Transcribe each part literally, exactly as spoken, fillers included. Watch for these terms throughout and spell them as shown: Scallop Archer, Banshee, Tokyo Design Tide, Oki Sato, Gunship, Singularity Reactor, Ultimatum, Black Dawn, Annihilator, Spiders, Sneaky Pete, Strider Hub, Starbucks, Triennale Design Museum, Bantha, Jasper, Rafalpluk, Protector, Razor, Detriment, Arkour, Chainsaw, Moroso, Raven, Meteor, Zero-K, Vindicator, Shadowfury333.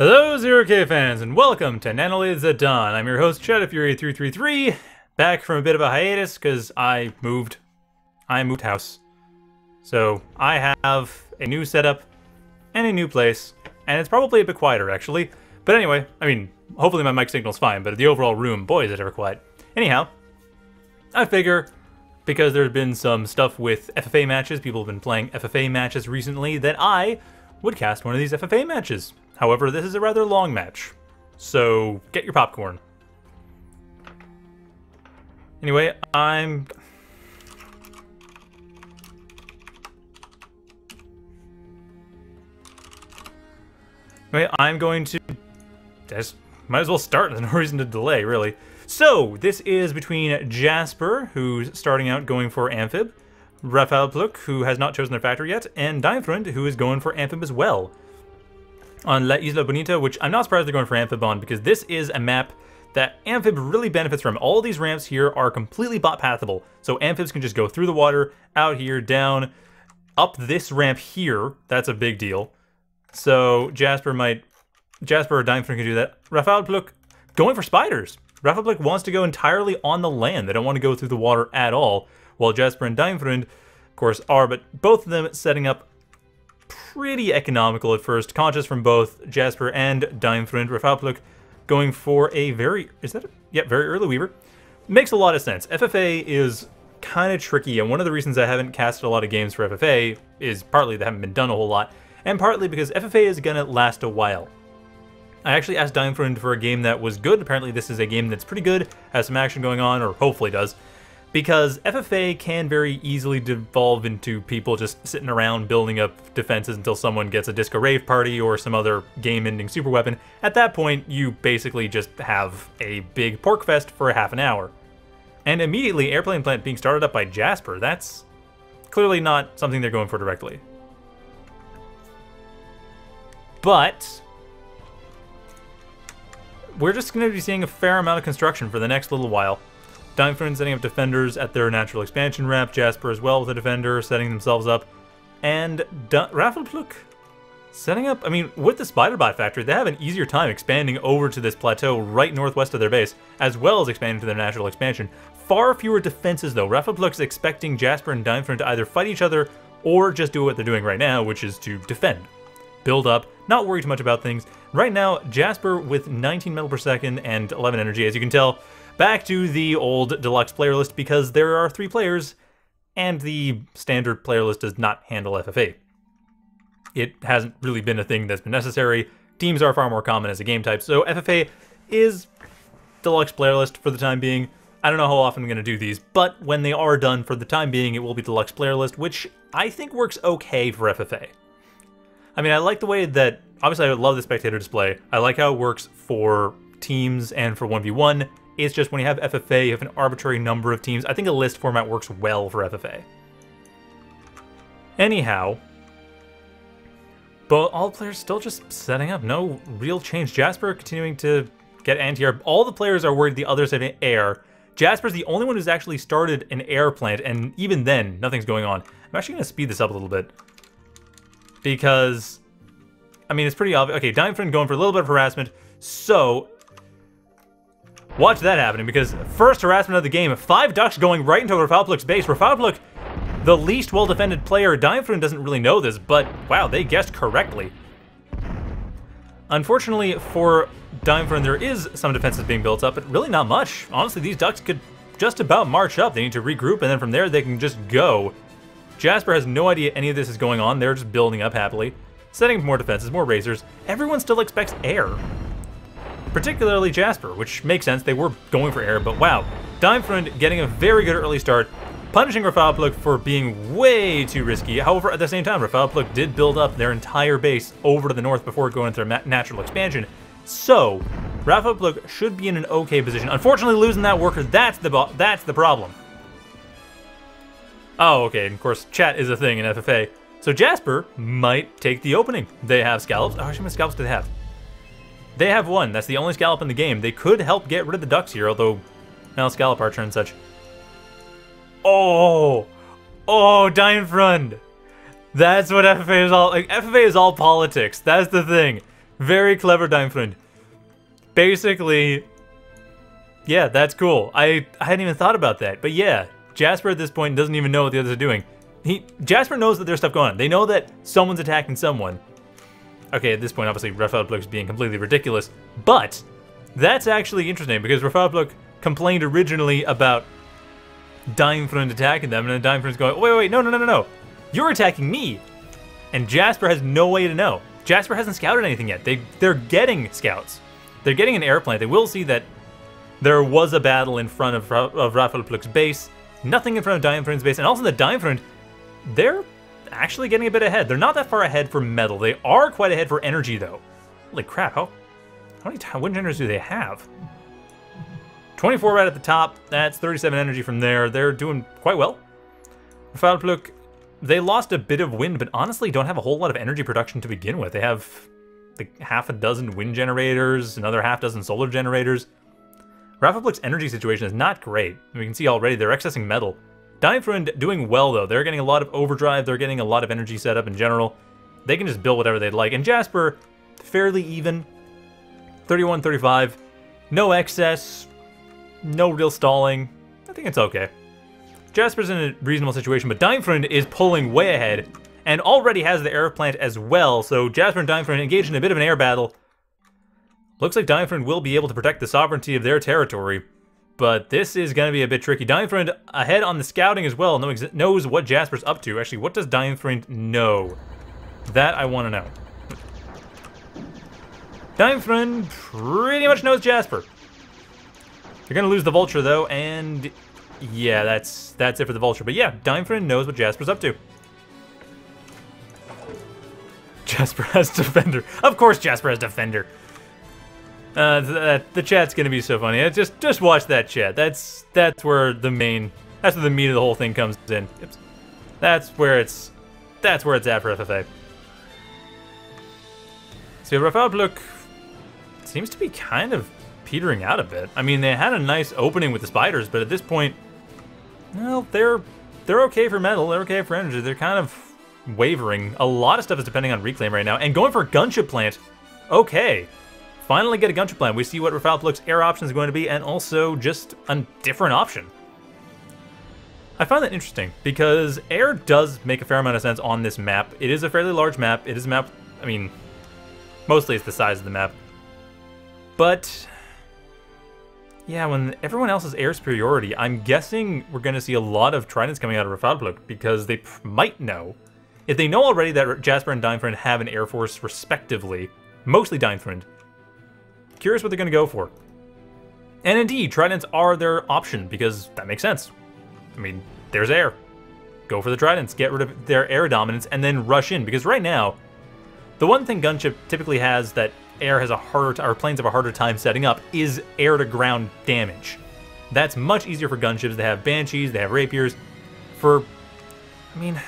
Hello zero K fans and welcome to Nanolades at Dawn. I'm your host Shadow Fury three three three, back from a bit of a hiatus because I moved. I moved house. So I have a new setup and a new place, and it's probably a bit quieter actually. But anyway, I mean, hopefully my mic signal's fine, but the overall room, boy is it ever quiet. Anyhow, I figure because there's been some stuff with F F A matches, people have been playing F F A matches recently, that I would cast one of these F F A matches. However, this is a rather long match, so get your popcorn. Anyway, I'm... Anyway, I'm going to... Just might as well start, there's no reason to delay, really. So, this is between Jasper, who's starting out going for Amphib, Rafalpluk, who has not chosen their factor yet, and DeinFreund, who is going for Amphib as well. On La Isla Bonita, which I'm not surprised they're going for Amphib on, because this is a map that Amphib really benefits from. All these ramps here are completely bot pathable, so Amphibs can just go through the water, out here, down, up this ramp here. That's a big deal. So Jasper might, Jasper or DeinFreund can do that. Rafalpluk going for spiders. Rafalpluk wants to go entirely on the land. They don't want to go through the water at all, while Jasper and DeinFreund, of course, are, but both of them setting up pretty economical at first. Conscious from both Jasper and DeinFreund. Rafalpluk going for a very... Is that a... Yep, yeah, very early Weaver. Makes a lot of sense. F F A is kind of tricky, and one of the reasons I haven't casted a lot of games for F F A is partly they haven't been done a whole lot, and partly because F F A is going to last a while. I actually asked DeinFreund for a game that was good. Apparently this is a game that's pretty good, has some action going on, or hopefully does, because F F A can very easily devolve into people just sitting around building up defenses until someone gets a disco rave party or some other game-ending super weapon. At that point, you basically just have a big pork fest for half an hour. And immediately, airplane plant being started up by Jasper, that's clearly not something they're going for directly. But we're just gonna be seeing a fair amount of construction for the next little while. DeinFreund setting up defenders at their natural expansion ramp, Jasper as well with a defender, setting themselves up, and Rafalpluk setting up, I mean, with the Spiderbot factory, they have an easier time expanding over to this plateau right northwest of their base, as well as expanding to their natural expansion. Far fewer defenses, though. Rafalpluk's expecting Jasper and DeinFreund to either fight each other or just do what they're doing right now, which is to defend. Build up, not worry too much about things. Right now, Jasper with nineteen metal per second and eleven energy, as you can tell. Back to the old deluxe player list because there are three players and the standard player list does not handle F F A. It hasn't really been a thing that's been necessary. Teams are far more common as a game type, so F F A is deluxe player list for the time being. I don't know how often I'm going to do these, but when they are done for the time being, it will be deluxe player list, which I think works okay for F F A. I mean, I like the way that, obviously I love the spectator display. I like how it works for teams and for one v one. It's just when you have F F A, you have an arbitrary number of teams. I think a list format works well for F F A. Anyhow, but all players still just setting up. No real change. Jasper continuing to get anti-air. All the players are worried the others have air. Jasper's the only one who's actually started an air plant, and even then, nothing's going on. I'm actually going to speed this up a little bit because, I mean, it's pretty obvious. Okay, DeinFreund going for a little bit of harassment, so... Watch that happening, because first harassment of the game, five ducks going right into Rafalpluk's base. Rafalpluk, the least well-defended player. DeinFreund doesn't really know this, but wow, they guessed correctly. Unfortunately for DeinFreund, there is some defenses being built up, but really not much. Honestly, these ducks could just about march up. They need to regroup, and then from there they can just go. Jasper has no idea any of this is going on. They're just building up happily, setting up more defenses, more razors. Everyone still expects air. Particularly Jasper, which makes sense. They were going for air, but wow. DeinFreund getting a very good early start, punishing Rafalpluk for being way too risky. However, at the same time, Rafalpluk did build up their entire base over to the north before going into their natural expansion. So, Rafalpluk should be in an okay position. Unfortunately, losing that worker, that's the, that's the problem. Oh, okay, and of course, chat is a thing in F F A. So Jasper might take the opening. They have scallops. Oh, how many scallops do they have? They have one. That's the only scallop in the game. They could help get rid of the ducks here, although now scallop archer and such. Oh, oh, DeinFreund. That's what F F A is all. Like, F F A is all politics. That's the thing. Very clever, DeinFreund. Basically, yeah, that's cool. I, I hadn't even thought about that, but yeah, Jasper at this point doesn't even know what the others are doing. He Jasper knows that there's stuff going on. They know that someone's attacking someone. Okay, at this point, obviously, Rafalpluk's being completely ridiculous, but that's actually interesting because Rafalpluk complained originally about DeinFreund attacking them, and then DeinFreund's going, wait, wait, wait, no, no, no, no, no. You're attacking me. And Jasper has no way to know. Jasper hasn't scouted anything yet. They, they're getting scouts. They're getting an air plant. They will see that there was a battle in front of, Ra of Rafalpluk's base, nothing in front of DeinFreund's base, and also the DeinFreund, they're actually getting a bit ahead. They're not that far ahead for metal. They are quite ahead for energy, though. Holy crap, how, how many wind generators do they have? twenty-four right at the top. That's thirty-seven energy from there. They're doing quite well. Rafalpluk, they lost a bit of wind, but honestly don't have a whole lot of energy production to begin with. They have like half a dozen wind generators, another half dozen solar generators. Rafalpluk's energy situation is not great. We can see already they're accessing metal. DeinFreund doing well, though. They're getting a lot of overdrive. They're getting a lot of energy set up in general. They can just build whatever they'd like. And Jasper, fairly even. thirty-one, thirty-five. No excess. No real stalling. I think it's okay. Jasper's in a reasonable situation, but DeinFreund is pulling way ahead and already has the air plant as well. So Jasper and DeinFreund engage in a bit of an air battle. Looks like DeinFreund will be able to protect the sovereignty of their territory, but this is going to be a bit tricky. DeinFreund ahead on the scouting as well, knows what Jasper's up to. Actually, what does DeinFreund know? That I want to know. DeinFreund pretty much knows Jasper. You're going to lose the Vulture, though, and yeah, that's that's it for the Vulture. But yeah, DeinFreund knows what Jasper's up to. Jasper has Defender. Of course Jasper has Defender. Uh, the, the chat's going to be so funny. Just just watch that chat. That's that's where the main, that's where the meat of the whole thing comes in. Oops. That's where it's, that's where it's at for F F A. So Rafalpluk seems to be kind of petering out a bit. I mean, they had a nice opening with the spiders, but at this point, well, they're they're okay for metal, they're okay for energy, they're kind of wavering. A lot of stuff is depending on reclaim right now, and going for a gunship plant. Okay, finally get a gunship plant. We see what Rafalpluk's air option is going to be, and also just a different option. I find that interesting because air does make a fair amount of sense on this map. It is a fairly large map. It is a map. I mean, mostly it's the size of the map, but yeah, when everyone else is air superiority, I'm guessing we're going to see a lot of Tridents coming out of Rafalpluk because they might know. If they know already that Jasper and DeinFreund have an air force respectively, mostly DeinFreund, curious what they're going to go for. And indeed, Tridents are their option because that makes sense. I mean, there's air. Go for the Tridents, get rid of their air dominance, and then rush in. Because right now, the one thing Gunship typically has that air has a harder, or planes have a harder time setting up, is air to ground damage. That's much easier for gunships. They have banshees, they have rapiers. For, I mean,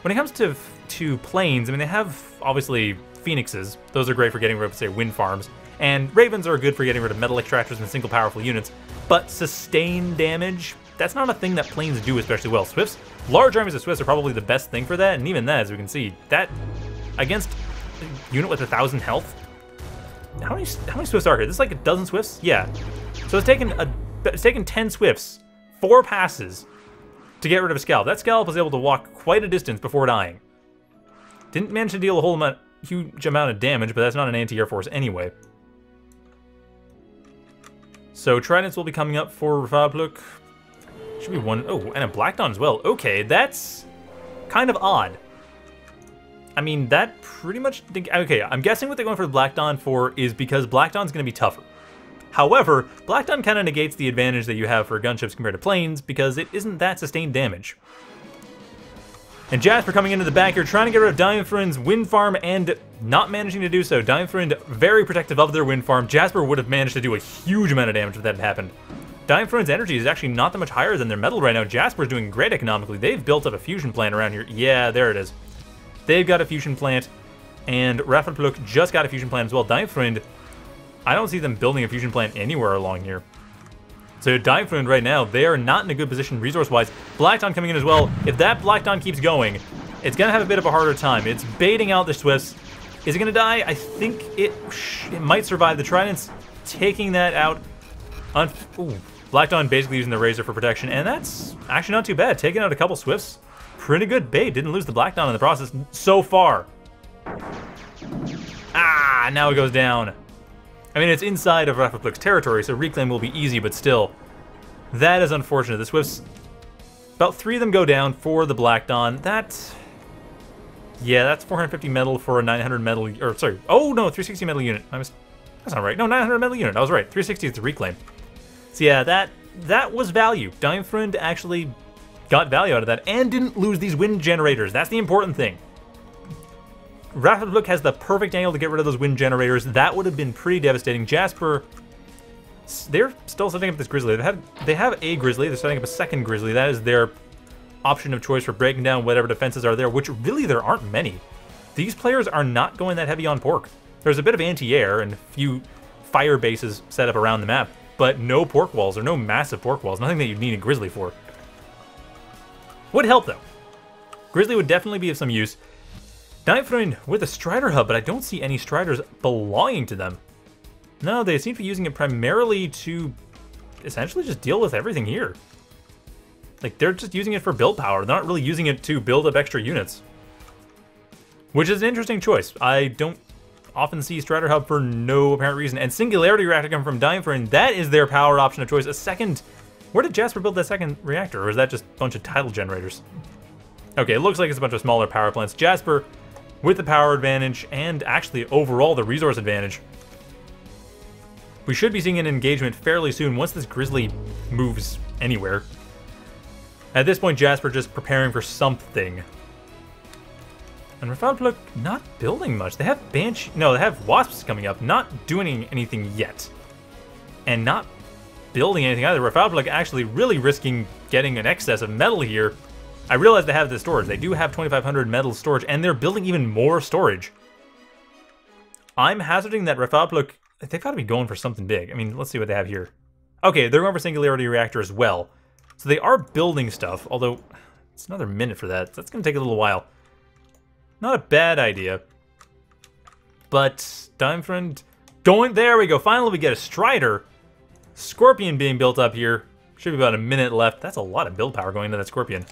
when it comes to to planes, I mean, they have obviously phoenixes. Those are great for getting rid of, say, wind farms. And ravens are good for getting rid of metal extractors and single powerful units. But sustained damage, that's not a thing that planes do especially well. Swifts, large armies of Swifts are probably the best thing for that. And even that, as we can see, that against a unit with a thousand health. How many, how many Swifts are here? This is like a dozen Swifts? Yeah. So it's taken, a, it's taken ten Swifts, four passes, to get rid of a Scallop. That Scallop was able to walk quite a distance before dying. Didn't manage to deal a whole amount, huge amount of damage, but that's not an anti-air force anyway. So Tridents will be coming up for Rafalpluk. Should be one, oh, and a Black Dawn as well. Okay, that's kind of odd. I mean, that pretty much, think, okay, I'm guessing what they're going for Black Dawn for is because Black Dawn's going to be tougher. However, Black Dawn kind of negates the advantage that you have for gunships compared to planes because it isn't that sustained damage. And Jasper coming into the back here, trying to get rid of DeinFreund's wind farm and not managing to do so. DeinFreund very protective of their wind farm. Jasper would have managed to do a huge amount of damage if that had happened. DeinFreund's energy is actually not that much higher than their metal right now. Jasper's doing great economically. They've built up a fusion plant around here. Yeah, there it is. They've got a fusion plant, and Rafalpluk just got a fusion plant as well. DeinFreund, I don't see them building a fusion plant anywhere along here. So DeinFreund right now, they are not in a good position resource-wise. Black Dawn coming in as well. If that Black Dawn keeps going, it's going to have a bit of a harder time. It's baiting out the Swifts. Is it going to die? I think it it might survive. The Trident's taking that out. Unf Ooh. Black Dawn basically using the Razor for protection, and that's actually not too bad. Taking out a couple Swifts. Pretty good bait. Didn't lose the Black Dawn in the process so far. Ah, now it goes down. I mean, it's inside of Rafalpluk's territory, so reclaim will be easy, but still. That is unfortunate. The Swifts, about three of them go down for the Black Dawn. That, yeah, that's four hundred fifty metal for a nine hundred metal, or sorry, oh no, three sixty metal unit. I was, that's not right. No, nine hundred metal unit. I was right. three sixty is the reclaim. So yeah, that that was value. DeinFreund actually got value out of that and didn't lose these wind generators. That's the important thing. Rafalpluk has the perfect angle to get rid of those wind generators. That would have been pretty devastating. Jasper, they're still setting up this Grizzly. They have, they have a Grizzly. They're setting up a second Grizzly. That is their option of choice for breaking down whatever defenses are there, which really there aren't many. These players are not going that heavy on Pork. There's a bit of anti-air and a few fire bases set up around the map, but no Pork walls or no massive Pork walls. Nothing that you'd need a Grizzly for. Would help, though. Grizzly would definitely be of some use. DeinFreund with a Strider hub, but I don't see any Striders belonging to them. No, they seem to be using it primarily to essentially just deal with everything here. Like, they're just using it for build power. They're not really using it to build up extra units. Which is an interesting choice. I don't often see Strider hub for no apparent reason. And Singularity Reactor coming from DeinFreund, that is their power option of choice. A second... Where did Jasper build that second reactor? Or is that just a bunch of tidal generators? Okay, it looks like it's a bunch of smaller power plants. Jasper... with the power advantage, and actually overall the resource advantage. We should be seeing an engagement fairly soon once this Grizzly moves anywhere. At this point, Jasper just preparing for something. And Rafalpluk not building much. They have Banshee, no, they have Wasps coming up, not doing anything yet. And not building anything either. Rafalpluk actually really risking getting an excess of metal here. I realize they have the storage. They do have twenty-five hundred metal storage, and they're building even more storage. I'm hazarding that Rafalpluk, they've got to be going for something big. I mean, let's see what they have here. Okay, they're going for Singularity Reactor as well. So they are building stuff, although it's another minute for that. That's going to take a little while. Not a bad idea. But DeinFreund going, there we go. Finally, we get a Strider. Scorpion being built up here. Should be about a minute left. That's a lot of build power going into that Scorpion.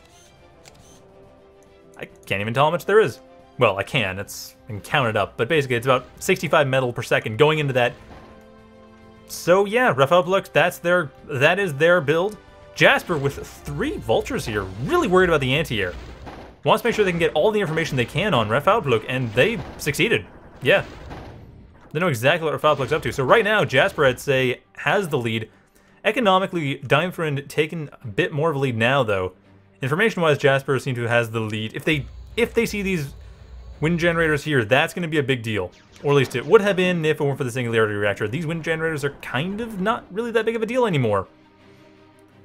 I can't even tell how much there is. Well, I can, it's been counted up, but basically it's about sixty-five metal per second going into that. So yeah, Rafalpluk, that's their, that is their build. Jasper with three Vultures here, really worried about the anti-air. Wants to make sure they can get all the information they can on Rafalpluk, and they succeeded. Yeah. They know exactly what Rafalpluk's up to. So right now, Jasper, I'd say, has the lead. Economically, DeinFreund taking a bit more of a lead now, though. Information-wise, Jasper seems to have the lead. If they if they see these wind generators here, that's going to be a big deal. Or at least it would have been if it weren't for the Singularity Reactor. These wind generators are kind of not really that big of a deal anymore.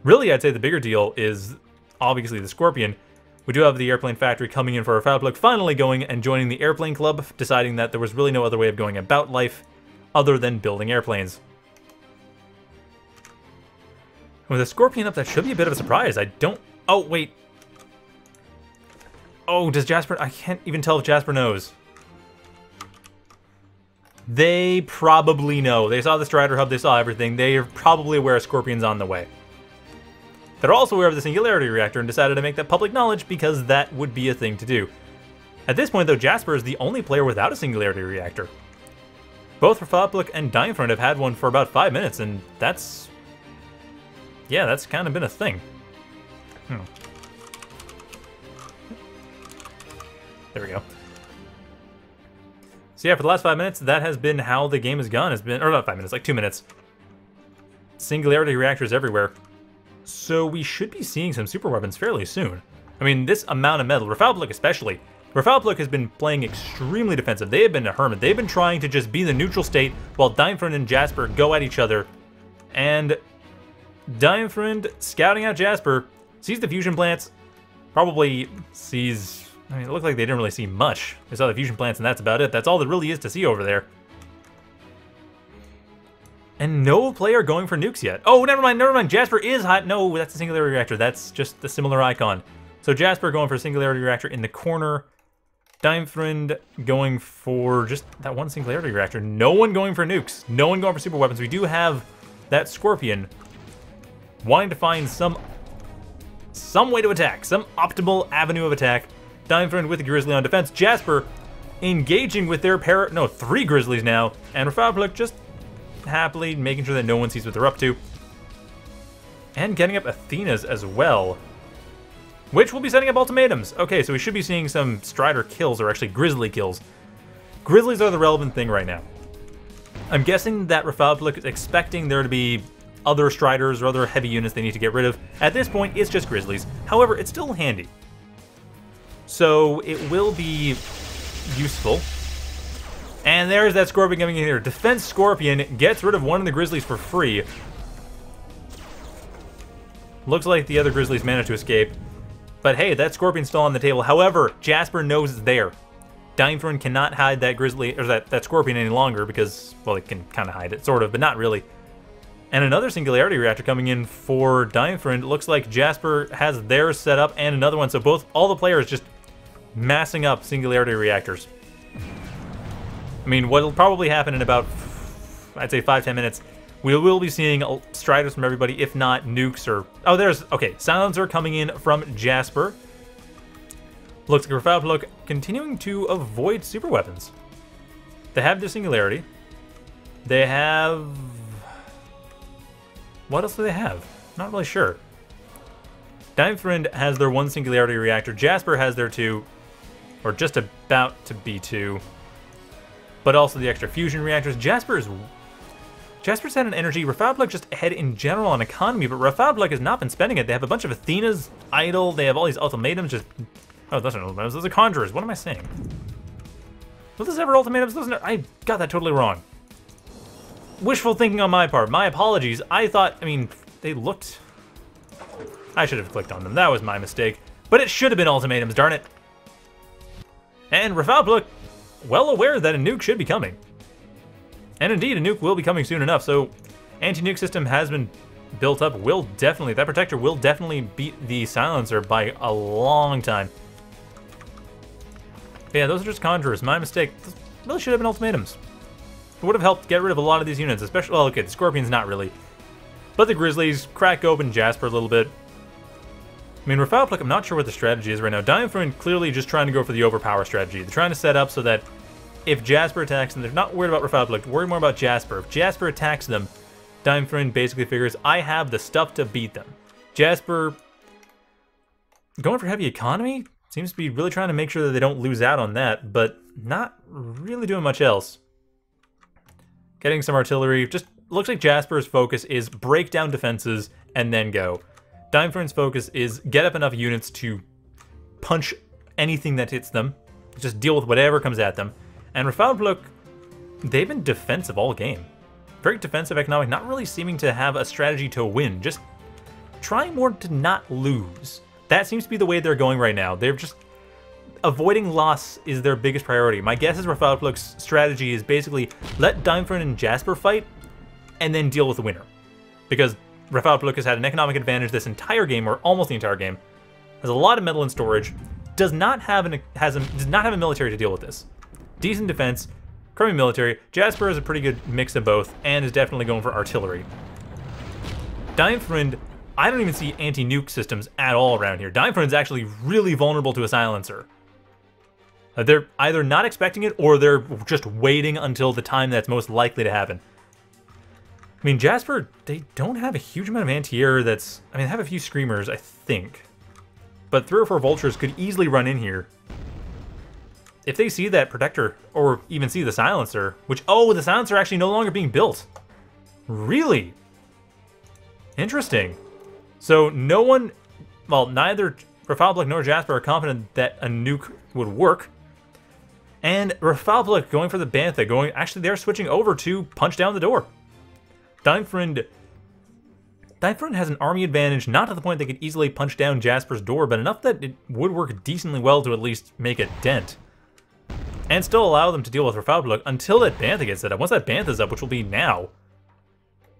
Really, I'd say the bigger deal is obviously the Scorpion. We do have the airplane factory coming in for Rafalpluk, finally going and joining the airplane club, deciding that there was really no other way of going about life other than building airplanes. With a Scorpion up, that should be a bit of a surprise. I don't... Oh, wait. Oh, does Jasper... I can't even tell if Jasper knows. They probably know. They saw the Strider hub. They saw everything. They are probably aware Scorpion's on the way. They're also aware of the Singularity Reactor and decided to make that public knowledge because that would be a thing to do. At this point, though, Jasper is the only player without a Singularity Reactor. Both Rafalpluk and DeinFreund have had one for about five minutes, and that's... Yeah, that's kind of been a thing. Hmm. There we go. So yeah, for the last five minutes, that has been how the game has gone. It's been, or not five minutes, like two minutes. Singularity reactors everywhere. So we should be seeing some super weapons fairly soon. I mean, this amount of metal, Rafalpluk especially. Rafalpluk has been playing extremely defensive. They have been a hermit. They've been trying to just be the neutral state while DeinFreund and Jasper go at each other. And DeinFreund scouting out Jasper. Sees the fusion plants, probably sees, I mean, it looked like they didn't really see much. They saw the fusion plants and that's about it. That's all there really is to see over there. And no player going for nukes yet. Oh, never mind, never mind. Jasper is hot. No, that's a Singularity Reactor. That's just the similar icon. So Jasper going for a Singularity Reactor in the corner. DeinFreund going for just that one Singularity Reactor. No one going for nukes. No one going for super weapons. We do have that Scorpion wanting to find some some way to attack, some optimal avenue of attack. DeinFreund with the Grizzly on defense. Jasper engaging with their pair, no, three Grizzlies now. And Rafalpluk just happily making sure that no one sees what they're up to. And getting up Athena's as well, which will be setting up ultimatums. Okay, so we should be seeing some Strider kills, or actually Grizzly kills. Grizzlies are the relevant thing right now. I'm guessing that Rafalpluk is expecting there to be other Striders or other heavy units they need to get rid of. At this point, it's just Grizzlies. However, it's still handy, so it will be useful. And there's that Scorpion coming in here. Defense Scorpion gets rid of one of the Grizzlies for free. Looks like the other Grizzlies managed to escape. But hey, that Scorpion's still on the table. However, Jasper knows it's there. DeinFreund cannot hide that Grizzly, or that, that Scorpion any longer because, well, it can kind of hide it, sort of, but not really. And another Singularity Reactor coming in for DeinFreund. Looks like Jasper has theirs set up and another one. So both, all the players just massing up Singularity Reactors. I mean, what'll probably happen in about, I'd say, five, ten minutes, we will be seeing Striders from everybody, if not nukes or... Oh, there's... Okay, Silencer coming in from Jasper. Looks like Rafalpluk continuing to avoid super weapons. They have their Singularity. They have... What else do they have? Not really sure. DeinFreund has their one Singularity Reactor. Jasper has their two, or just about to be two, but also the extra fusion reactors. Jasper is... Jasper's had an energy. Rafalpluk just ahead in general on economy, but Rafalpluk has not been spending it. They have a bunch of Athena's idle. They have all these ultimatums. Just oh, those aren't ultimatums. Those are conjurers. What am I saying? Will this ever ultimatums? Those are... I got that totally wrong. Wishful thinking on my part. My apologies. I thought. I mean, they looked. I should have clicked on them. That was my mistake. But it should have been ultimatums. Darn it. And Rafalpluk, well aware that a nuke should be coming. And indeed, a nuke will be coming soon enough, so anti-nuke system has been built up. Will definitely, that Protector will definitely beat the Silencer by a long time. But yeah, those are just Conjurers. My mistake. Those really should have been ultimatums. It would have helped get rid of a lot of these units, especially, well, okay, the Scorpion's not really. But the Grizzlies crack open Jasper a little bit. I mean, Rafalpluk, I'm not sure what the strategy is right now. DeinFreund clearly just trying to go for the overpower strategy. They're trying to set up so that if Jasper attacks them, they're not worried about Rafalpluk, worried more about Jasper. If Jasper attacks them, DeinFreund basically figures, I have the stuff to beat them. Jasper going for heavy economy? Seems to be really trying to make sure that they don't lose out on that, but not really doing much else. Getting some artillery. Just looks like Jasper's focus is break down defenses and then go. DeinFreund's focus is get up enough units to punch anything that hits them. Just deal with whatever comes at them. And Rafalpluk, they've been defensive all game. Very defensive economic, not really seeming to have a strategy to win. Just trying more to not lose. That seems to be the way they're going right now. They're just avoiding loss is their biggest priority. My guess is Rafalpluk's strategy is basically let DeinFreund and Jasper fight and then deal with the winner. Because Rafalpluk has had an economic advantage this entire game, or almost the entire game. Has a lot of metal and storage. Does not have an has a, does not have a military to deal with this. Decent defense, crummy military. Jasper is a pretty good mix of both, and is definitely going for artillery. DeinFreund, I don't even see anti-nuke systems at all around here. DeinFreund's actually really vulnerable to a Silencer. They're either not expecting it, or they're just waiting until the time that's most likely to happen. I mean, Jasper, they don't have a huge amount of anti-air that's... I mean, they have a few Screamers, I think. But three or four Vultures could easily run in here. If they see that Protector, or even see the Silencer, which, oh, the Silencer actually no longer being built. Really? Interesting. So no one, well, neither Rafalpluk nor Jasper are confident that a nuke would work. And Rafalpluk going for the Bantha, going, actually they're switching over to punch down the door. DeinFreund, DeinFreund has an army advantage, not to the point they could easily punch down Jasper's door, but enough that it would work decently well to at least make a dent. And still allow them to deal with Rafalpluk until that Bantha gets set up. Once that Bantha's up, which will be now.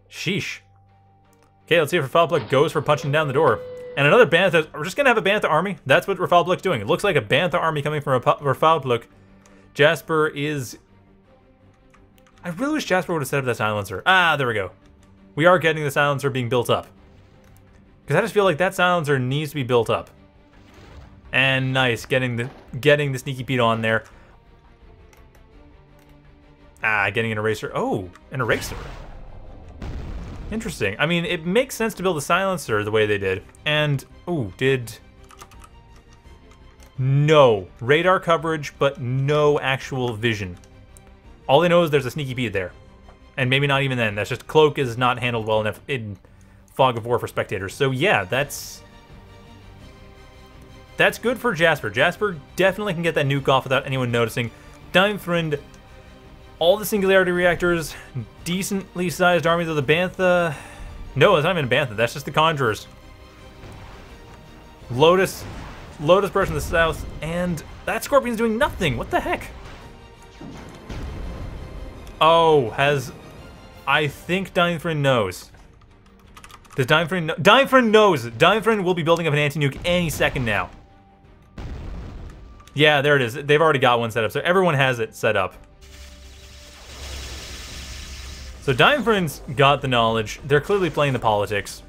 Sheesh. Okay, let's see if Rafalpluk goes for punching down the door. And another Bantha. We're just going to have a Bantha army. That's what Rafalpluk's doing. It looks like a Bantha army coming from Rafalpluk. Jasper is... I really wish Jasper would have set up that silencer. Ah, there we go. We are getting the silencer being built up. Because I just feel like that silencer needs to be built up. And nice, getting the getting the sneaky Pete on there. Ah, getting an eraser. Oh, an eraser. Interesting. I mean, it makes sense to build a silencer the way they did. And, ooh, did... No radar coverage, but no actual vision. All they know is there's a sneaky Pete there. And maybe not even then. That's just Cloak is not handled well enough in Fog of War for spectators. So yeah, that's... That's good for Jasper. Jasper definitely can get that nuke off without anyone noticing. DeinFreund, all the Singularity Reactors, decently sized armies of the Bantha... No, it's not even Bantha, that's just the Conjurers. Lotus, Lotus Burst in the south, and that Scorpion's doing nothing. What the heck? Oh, has... I think DeinFreund knows. Does DeinFreund know? DeinFreund knows! DeinFreund will be building up an anti-nuke any second now. Yeah, there it is. They've already got one set up, so everyone has it set up. So DeinFreund's got the knowledge. They're clearly playing the politics.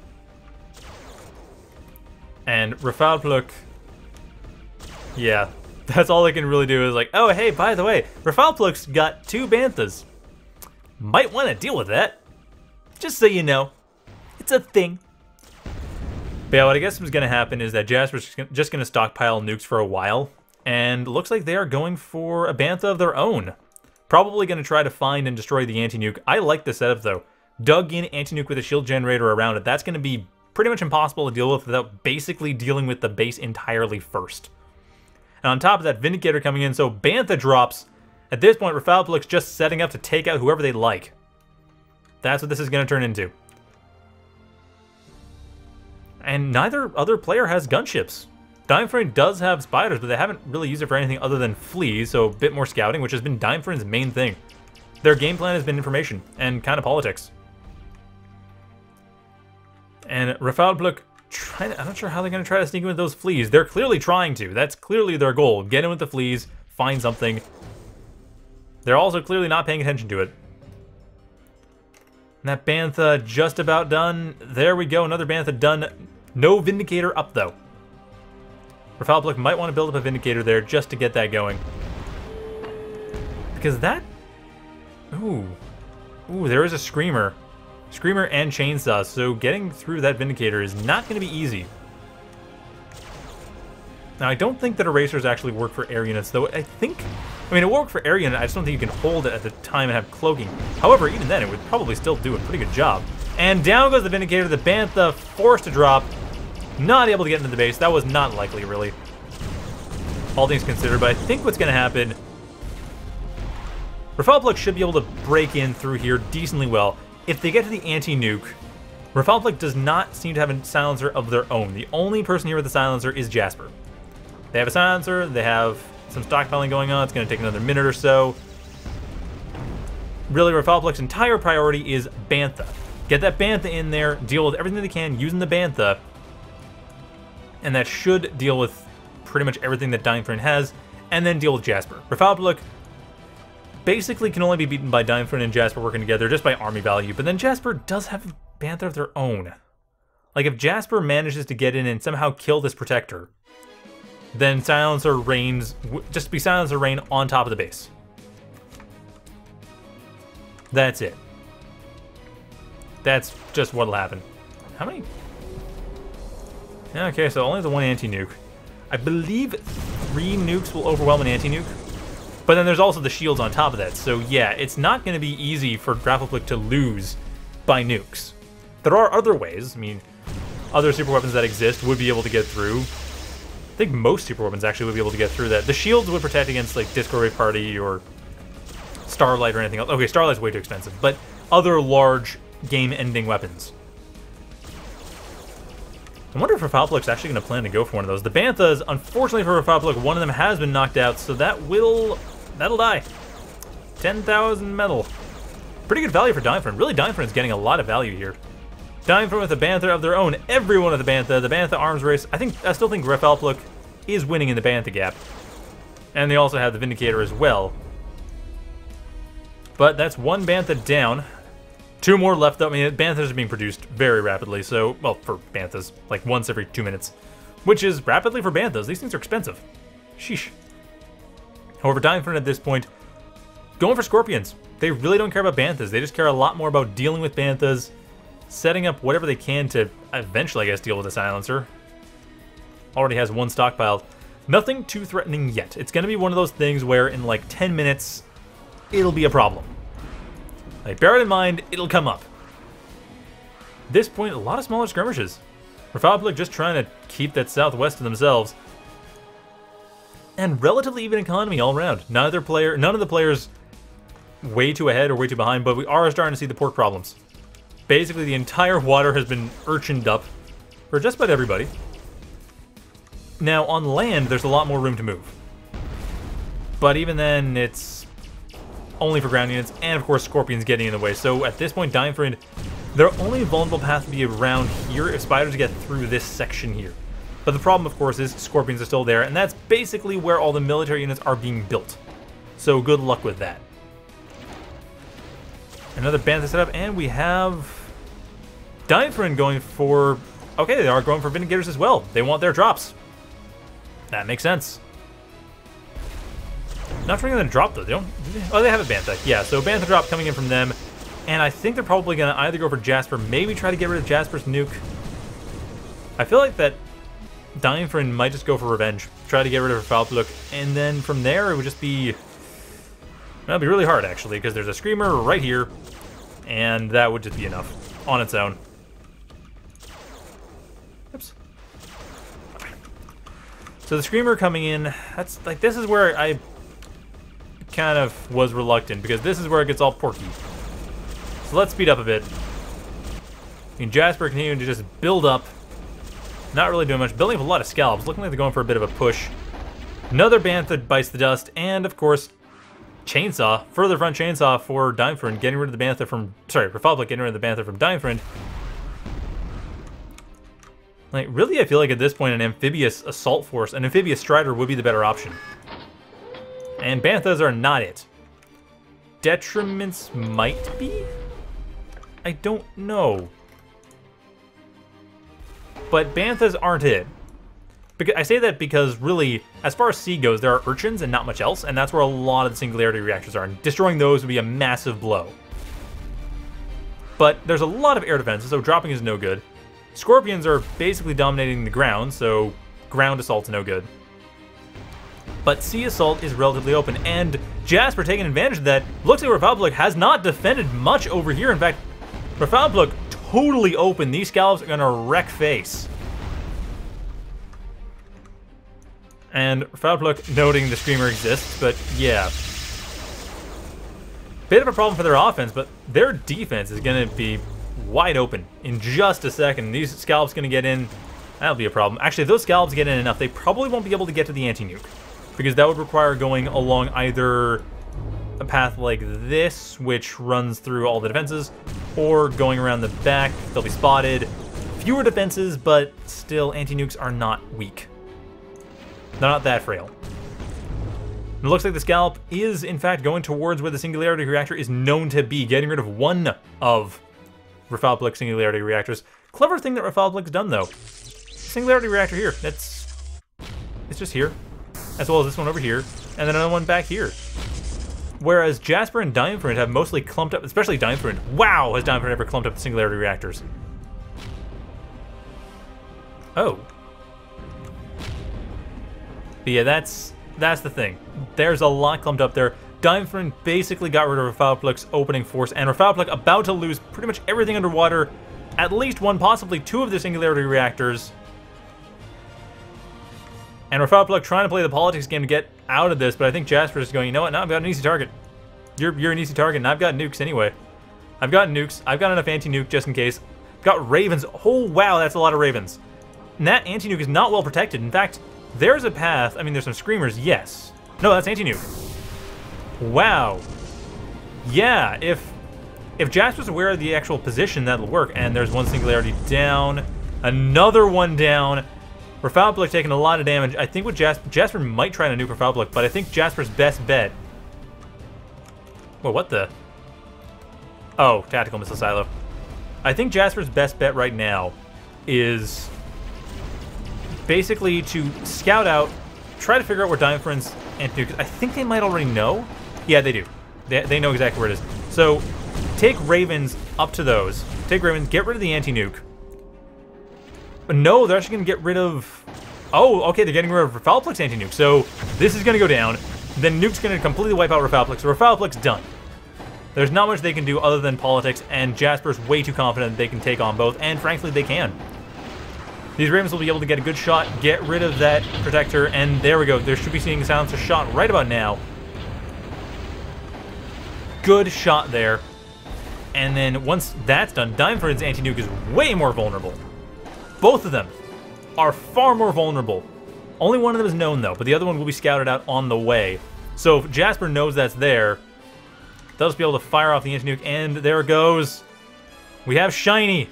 And Rafalpluk... Yeah. That's all they can really do is like, oh, hey, by the way, Rafalpluk's got two Banthas. Might want to deal with that. Just so you know. It's a thing. But yeah, what I guess is going to happen is that Jasper's just going to stockpile nukes for a while. And looks like they are going for a Bantha of their own. Probably going to try to find and destroy the anti-nuke. I like this setup, though. Dug in anti-nuke with a shield generator around it. That's going to be pretty much impossible to deal with without basically dealing with the base entirely first. And on top of that, Vindicator coming in, so Bantha drops. At this point, Rafalpluk's just setting up to take out whoever they like. That's what this is going to turn into. And neither other player has gunships. DeinFreund does have spiders, but they haven't really used it for anything other than fleas, so a bit more scouting, which has been DeinFreund's main thing. Their game plan has been information and kind of politics. And Rafalpluk... Trying to, I'm not sure how they're going to try to sneak in with those fleas. They're clearly trying to. That's clearly their goal. Get in with the fleas, find something. They're also clearly not paying attention to it. And that Bantha just about done. There we go, another Bantha done. No Vindicator up, though. Rafalpluk might want to build up a Vindicator there just to get that going. Because that... Ooh. Ooh, there is a Screamer. Screamer and Chainsaw, so getting through that Vindicator is not going to be easy. Now, I don't think that erasers actually work for air units, though. I think... I mean, it worked for air unit, I just don't think you can hold it at the time and have cloaking. However, even then, it would probably still do a pretty good job. And down goes the Vindicator, the Bantha forced to drop. Not able to get into the base. That was not likely, really. All things considered, but I think what's going to happen... Rafalpluk should be able to break in through here decently well. If they get to the anti-nuke, Rafalpluk does not seem to have a silencer of their own. The only person here with a silencer is Jasper. They have a silencer, they have some stockpiling going on, it's going to take another minute or so. Really, Rafalpluk's entire priority is Bantha. Get that Bantha in there, deal with everything they can using the Bantha, and that should deal with pretty much everything that DeinFreund has, and then deal with Jasper. Rafalpluk basically can only be beaten by DeinFreund and Jasper working together just by army value, but then Jasper does have a Bantha of their own. Like, if Jasper manages to get in and somehow kill this Protector, then Silencer rains, just be Silencer rain on top of the base. That's it. That's just what'll happen. How many? Okay, so only the one anti-nuke. I believe three nukes will overwhelm an anti-nuke. But then there's also the shields on top of that, so yeah, it's not going to be easy for Rafalpluk to lose by nukes. There are other ways. I mean, other super weapons that exist would be able to get through. I think most super weapons actually would be able to get through that. The shields would protect against like Disco Ray Party or Starlight or anything else. Okay, Starlight's way too expensive, but other large game-ending weapons. I wonder if Rafalpluk's actually going to plan to go for one of those. The Banthas, unfortunately for Rafalpluk, one of them has been knocked out, so that will... That'll die. ten thousand metal. Pretty good value for DeinFreund. Really, DeinFreund's getting a lot of value here. DeinFreund with a Bantha of their own. Everyone with the Bantha. The Bantha arms race. I think I still think Rafalpluk is winning in the Bantha gap. And they also have the Vindicator as well. But that's one Bantha down. Two more left, though. I mean, Banthas are being produced very rapidly. So, well, for Banthas, like once every two minutes. Which is rapidly for Banthas. These things are expensive. Sheesh. However, DeinFreund at this point, going for Scorpions. They really don't care about Banthas. They just care a lot more about dealing with Banthas, setting up whatever they can to eventually, I guess, deal with a Silencer. Already has one stockpiled. Nothing too threatening yet. It's going to be one of those things where in like ten minutes, it'll be a problem. Like, bear it in mind, it'll come up. At this point, a lot of smaller skirmishes. Rafalpluk just trying to keep that southwest to themselves. And relatively even economy all around. Neither player, none of the players way too ahead or way too behind, but we are starting to see the port problems. Basically, the entire water has been urchined up for just about everybody. Now, on land, there's a lot more room to move. But even then, it's only for ground units, and of course, Scorpion's getting in the way. So at this point, DeinFreund, their only vulnerable path would be around here if Spiders get through this section here. But the problem, of course, is Scorpions are still there, and that's basically where all the military units are being built. So good luck with that. Another Bantha setup, and we have DeinFreund going for... Okay, they are going for Vindicators as well. They want their drops. That makes sense. Not trying to drop, though. They don't... Oh, they have a Bantha. Yeah, so Bantha drop coming in from them. And I think they're probably going to either go for Jasper, maybe try to get rid of Jasper's nuke. I feel like that... DeinFreund might just go for revenge, try to get rid of Rafalpluk, and then from there it would just be... That'd be really hard, actually, because there's a Screamer right here, and that would just be enough on its own. Oops. So the Screamer coming in, that's like, this is where I kind of was reluctant, because this is where it gets all porky. So let's speed up a bit. And Jasper continuing to just build up. Not really doing much. Building up a lot of scallops. Looking like they're going for a bit of a push. Another Bantha bites the dust. And, of course, Chainsaw. Further front Chainsaw for DeinFreund. Getting rid of the Bantha from... Sorry, Rafalpluk getting rid of the Bantha from DeinFreund. Like, really, I feel like at this point an Amphibious Assault Force, an Amphibious Strider would be the better option. And Banthas are not it. Detriments might be? I don't know. But Banthas aren't it. Because I say that because really, as far as sea goes, there are Urchins and not much else, and that's where a lot of the Singularity Reactors are, and destroying those would be a massive blow. But there's a lot of air defenses, so dropping is no good. Scorpions are basically dominating the ground, so ground assault's no good. But sea assault is relatively open, and Jasper taking advantage of that. Looks like Rafalpluk has not defended much over here. In fact, Rafalpluk totally open. These scallops are gonna wreck face. And Rafalpluk noting the Screamer exists, but yeah. Bit of a problem for their offense, but their defense is gonna be wide open in just a second. These scallops gonna get in. That'll be a problem. Actually, if those scallops get in enough, they probably won't be able to get to the anti-nuke, because that would require going along either a path like this, which runs through all the defenses, or going around the back. They'll be spotted. Fewer defenses, but still anti-nukes are not weak. They're not that frail. It looks like the scallop is, in fact, going towards where the Singularity Reactor is known to be, getting rid of one of Rafalpluk's Singularity Reactors. Clever thing that Rafalpluk's done, though. Singularity Reactor here. That's... It's just here. As well as this one over here, and then another one back here. Whereas Jasper and DeinFreund have mostly clumped up, especially DeinFreund. Wow, has DeinFreund ever clumped up the Singularity Reactors? Oh. But yeah, that's that's the thing. There's a lot clumped up there. DeinFreund basically got rid of Rafalpluk's opening force, and Rafalpluk about to lose pretty much everything underwater, at least one, possibly two of the Singularity Reactors. And Rafalpluk trying to play the politics game to get out of this, but I think Jasper is going, you know what, now I've got an easy target. You're, you're an easy target, and I've got nukes anyway. I've got nukes. I've got enough anti-nuke just in case. I've got Ravens. Oh, wow, that's a lot of Ravens. And that anti-nuke is not well protected. In fact, there's a path. I mean, there's some Screamers, yes. No, that's anti-nuke. Wow. Yeah, if If Jasper's aware of the actual position, that'll work. And there's one Singularity down. Another one down. Rafalpluk taking a lot of damage. I think with Jasper, Jasper might try to nuke Rafalpluk, but I think Jasper's best bet... Whoa, what the? Oh, tactical missile silo. I think Jasper's best bet right now is basically to scout out, try to figure out where DeinFreund's anti nuke is. I think they might already know. Yeah, they do. They, they know exactly where it is. So take Ravens up to those. Take Ravens, get rid of the anti-nuke. No, they're actually going to get rid of... Oh, okay, they're getting rid of Rafalpluk's anti-nuke. So this is going to go down. Then Nuke's going to completely wipe out Rafalpluk. So Rafalpluk's done. There's not much they can do other than politics, and Jasper's way too confident they can take on both, and frankly, they can. These Ravens will be able to get a good shot, get rid of that Protector, and there we go. There should be seeing a Silencer shot right about now. Good shot there. And then once that's done, DeinFreund's anti-nuke is way more vulnerable. Both of them are far more vulnerable. Only one of them is known, though, but the other one will be scouted out on the way. So if Jasper knows that's there, they'll just be able to fire off the anti-nuke, and there it goes. We have Shiny.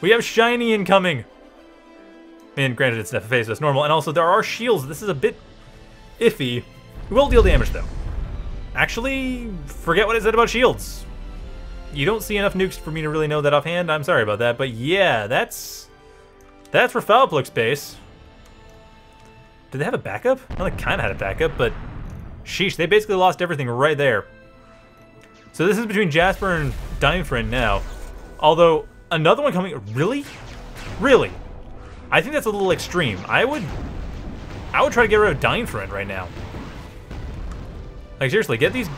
We have Shiny incoming. And granted, it's an F F A, so it's normal. And also, there are shields. This is a bit iffy. It will deal damage, though. Actually, forget what I said about shields. You don't see enough nukes for me to really know that offhand. I'm sorry about that, but yeah, that's... That's Rafalpluk's base. Did they have a backup? Well, they kind of had a backup, but sheesh, they basically lost everything right there. So this is between Jasper and DeinFreund now. Although, another one coming... Really? Really? I think that's a little extreme. I would... I would try to get rid of DeinFreund right now. Like, seriously, get these...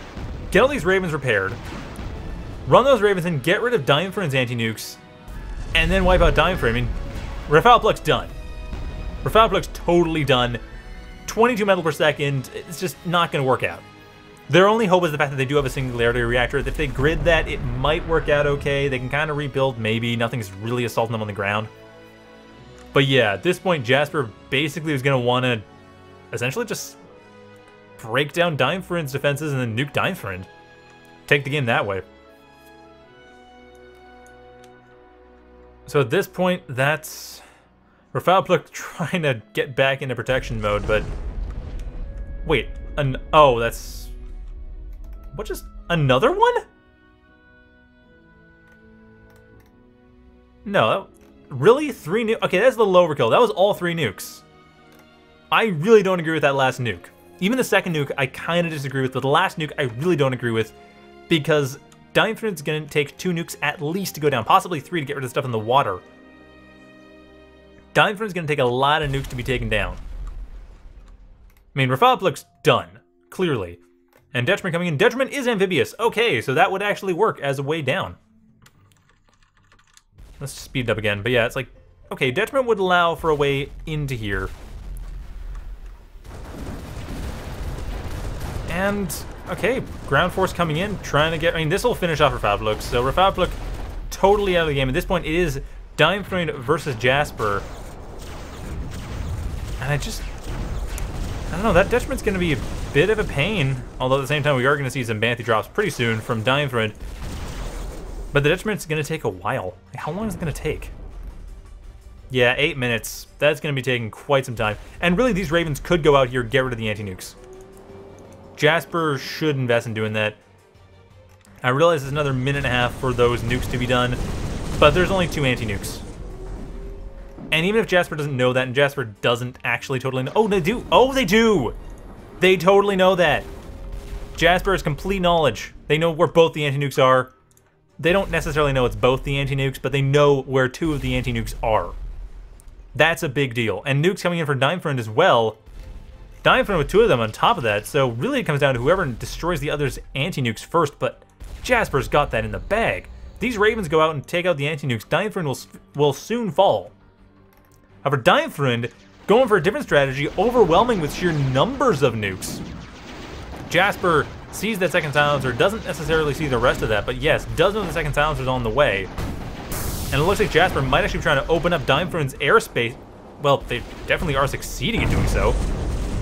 Get all these Ravens repaired. Run those Ravens in, get rid of DeinFreund's anti-nukes, and then wipe out DeinFreund. I mean... Rafalpluk's done. Rafalpluk's totally done. twenty-two metal per second, it's just not going to work out. Their only hope is the fact that they do have a Singularity Reactor. If they grid that, it might work out okay. They can kind of rebuild, maybe. Nothing's really assaulting them on the ground. But yeah, at this point, Jasper basically is going to want to essentially just break down DeinFreund's defenses and then nuke DeinFreund. Take the game that way. So at this point, that's Rafalpluk trying to get back into protection mode, but wait, an oh, that's what? Just another one? No, that, really? Three nukes? Okay, that's the lower kill. That was all three nukes. I really don't agree with that last nuke. Even the second nuke, I kind of disagree with, but the last nuke, I really don't agree with, because DeinFreund's gonna take two nukes at least to go down, possibly three to get rid of stuff in the water. DeinFreund's gonna take a lot of nukes to be taken down. I mean, Rafalpluk's done, clearly. And Detriment coming in. Detriment is amphibious. Okay, so that would actually work as a way down. Let's speed it up again. But yeah, it's like, okay, Detriment would allow for a way into here. And... okay, ground force coming in, trying to get... I mean, this will finish off Rafalpluk, so Rafalpluk totally out of the game. At this point, it is DeinFreund versus Jasper. And I just... I don't know, that Detriment's going to be a bit of a pain. Although, at the same time, we are going to see some Bantha drops pretty soon from DeinFreund. But the Detriment's going to take a while. Like, how long is it going to take? Yeah, eight minutes. That's going to be taking quite some time. And really, these Ravens could go out here, get rid of the anti-nukes. Jasper should invest in doing that. I realize it's another minute and a half for those nukes to be done, but there's only two anti-nukes. And even if Jasper doesn't know that, and Jasper doesn't actually totally know... Oh, they do! Oh, they do! They totally know that. Jasper has complete knowledge. They know where both the anti-nukes are. They don't necessarily know it's both the anti-nukes, but they know where two of the anti-nukes are. That's a big deal. And nukes coming in for DeinFreund as well. DeinFreund with two of them on top of that, so really it comes down to whoever destroys the other's anti-nukes first, but Jasper's got that in the bag. These Ravens go out and take out the anti-nukes. DeinFreund will, will soon fall. However, DeinFreund going for a different strategy, overwhelming with sheer numbers of nukes. Jasper sees that second silencer, doesn't necessarily see the rest of that, but yes, does know the second silencer's on the way. And it looks like Jasper might actually be trying to open up DeinFreund's airspace. Well, they definitely are succeeding in doing so.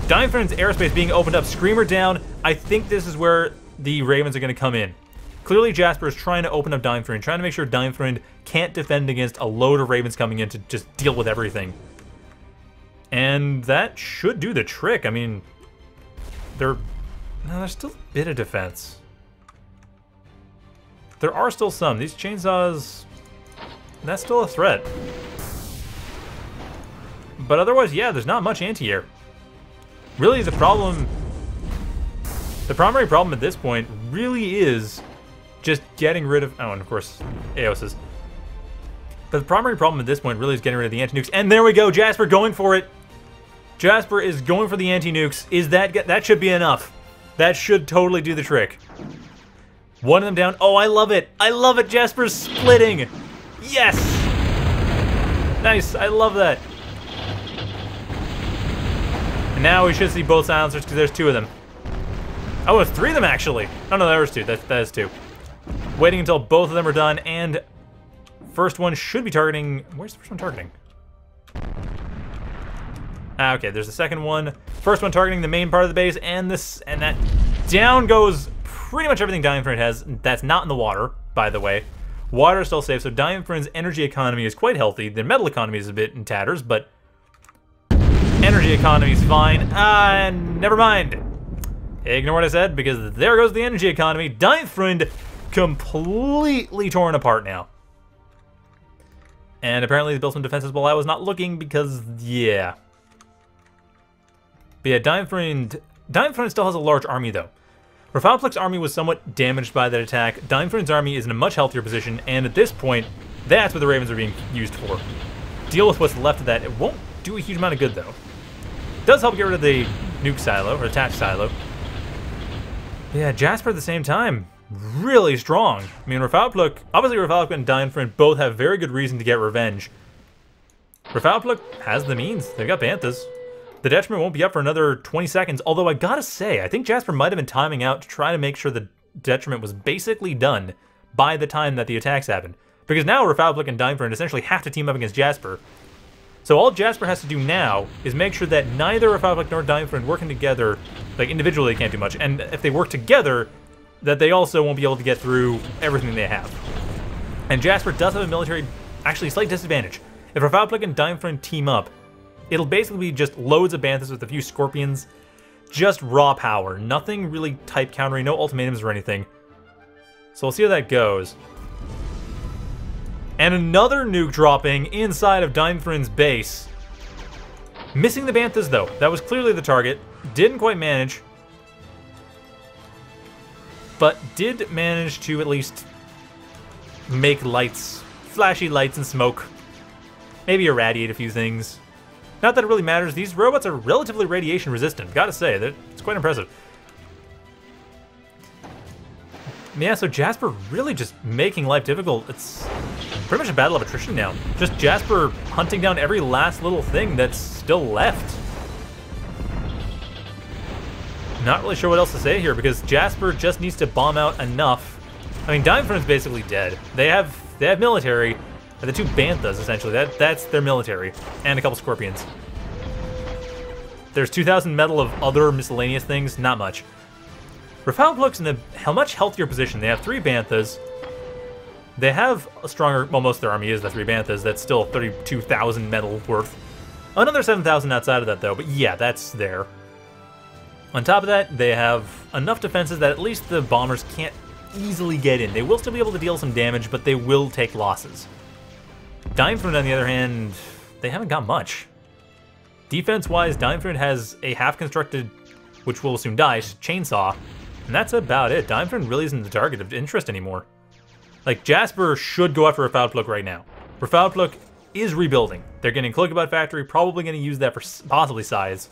DeinFreund's airspace being opened up, Screamer down. I think this is where the Ravens are going to come in. Clearly, Jasper is trying to open up DeinFreund, trying to make sure DeinFreund can't defend against a load of Ravens coming in to just deal with everything. And that should do the trick. I mean, they're... No, there's still a bit of defense. There are still some. These chainsaws... That's still a threat. But otherwise, yeah, there's not much anti-air. Really, the problem... The primary problem at this point really is just getting rid of... Oh, and of course, Aeos's. But the primary problem at this point really is getting rid of the anti-nukes. And there we go, Jasper going for it. Jasper is going for the anti-nukes. Is that... That should be enough. That should totally do the trick. One of them down. Oh, I love it. I love it. Jasper's splitting. Yes. Nice. I love that. And now we should see both silencers because there's two of them. Oh, it's three of them actually. Oh, no, there was two. That, that is two. Waiting until both of them are done. And first one should be targeting. Where's the first one targeting? Ah, okay, there's the second one. First one targeting the main part of the base. And this and that. Down goes pretty much everything DeinFreund has. That's not in the water, by the way. Water is still safe, so DeinFreund's energy economy is quite healthy. The metal economy is a bit in tatters, but energy economy is fine. Ah, uh, never mind. Ignore what I said, because there goes the energy economy. DeinFreund completely torn apart now. And apparently they built some defenses while I was not looking, because, yeah. But yeah, DeinFreund... DeinFreund still has a large army, though. Rafalpluk's army was somewhat damaged by that attack. DeinFreund's army is in a much healthier position, and at this point, that's what the Ravens are being used for. Deal with what's left of that. It won't do a huge amount of good, though. It does help get rid of the nuke silo, or attack silo. But yeah, Jasper at the same time, really strong. I mean, Rafalpluk, obviously Rafalpluk and DeinFreund both have very good reason to get revenge. Rafalpluk has the means. They've got Banthas. The Detriment won't be up for another twenty seconds, although I gotta say, I think Jasper might have been timing out to try to make sure the Detriment was basically done by the time that the attacks happened. Because now Rafalpluk and DeinFreund essentially have to team up against Jasper. So all Jasper has to do now is make sure that neither Rafalpluk nor DeinFreund working together, like individually they can't do much, and if they work together, that they also won't be able to get through everything they have. And Jasper does have a military, actually slight disadvantage. If Rafalpluk and DeinFreund team up, it'll basically be just loads of Banthas with a few Scorpions. Just raw power. Nothing really type countering, no ultimatums or anything. So we'll see how that goes. And another nuke dropping inside of DeinFreund's base. Missing the Banthas, though. That was clearly the target. Didn't quite manage. But did manage to at least make lights. Flashy lights and smoke. Maybe irradiate a few things. Not that it really matters. These robots are relatively radiation resistant. Gotta say, that it's quite impressive. Yeah, so Jasper really just making life difficult. It's pretty much a battle of attrition now. Just Jasper hunting down every last little thing that's still left. Not really sure what else to say here because Jasper just needs to bomb out enough. I mean, DeinFreund's basically dead. They have they have military. The two Banthas, essentially. That, that's their military. And a couple Scorpions. There's two thousand metal of other miscellaneous things. Not much. Rafalpluk's in a much healthier position. They have three Banthas. They have a stronger... Well, most of their army is the three Banthas. That's still thirty-two thousand metal worth. Another seven thousand outside of that, though. But yeah, that's there. On top of that, they have enough defenses that at least the bombers can't easily get in. They will still be able to deal some damage, but they will take losses. DeinFreund, on the other hand, they haven't got much. Defense-wise, DeinFreund has a half-constructed, which will soon die, Chainsaw, and that's about it. DeinFreund really isn't the target of interest anymore. Like, Jasper should go after Rafalpluk right now. Rafalpluk is rebuilding. They're getting Cloakabot Factory, probably going to use that for possibly size.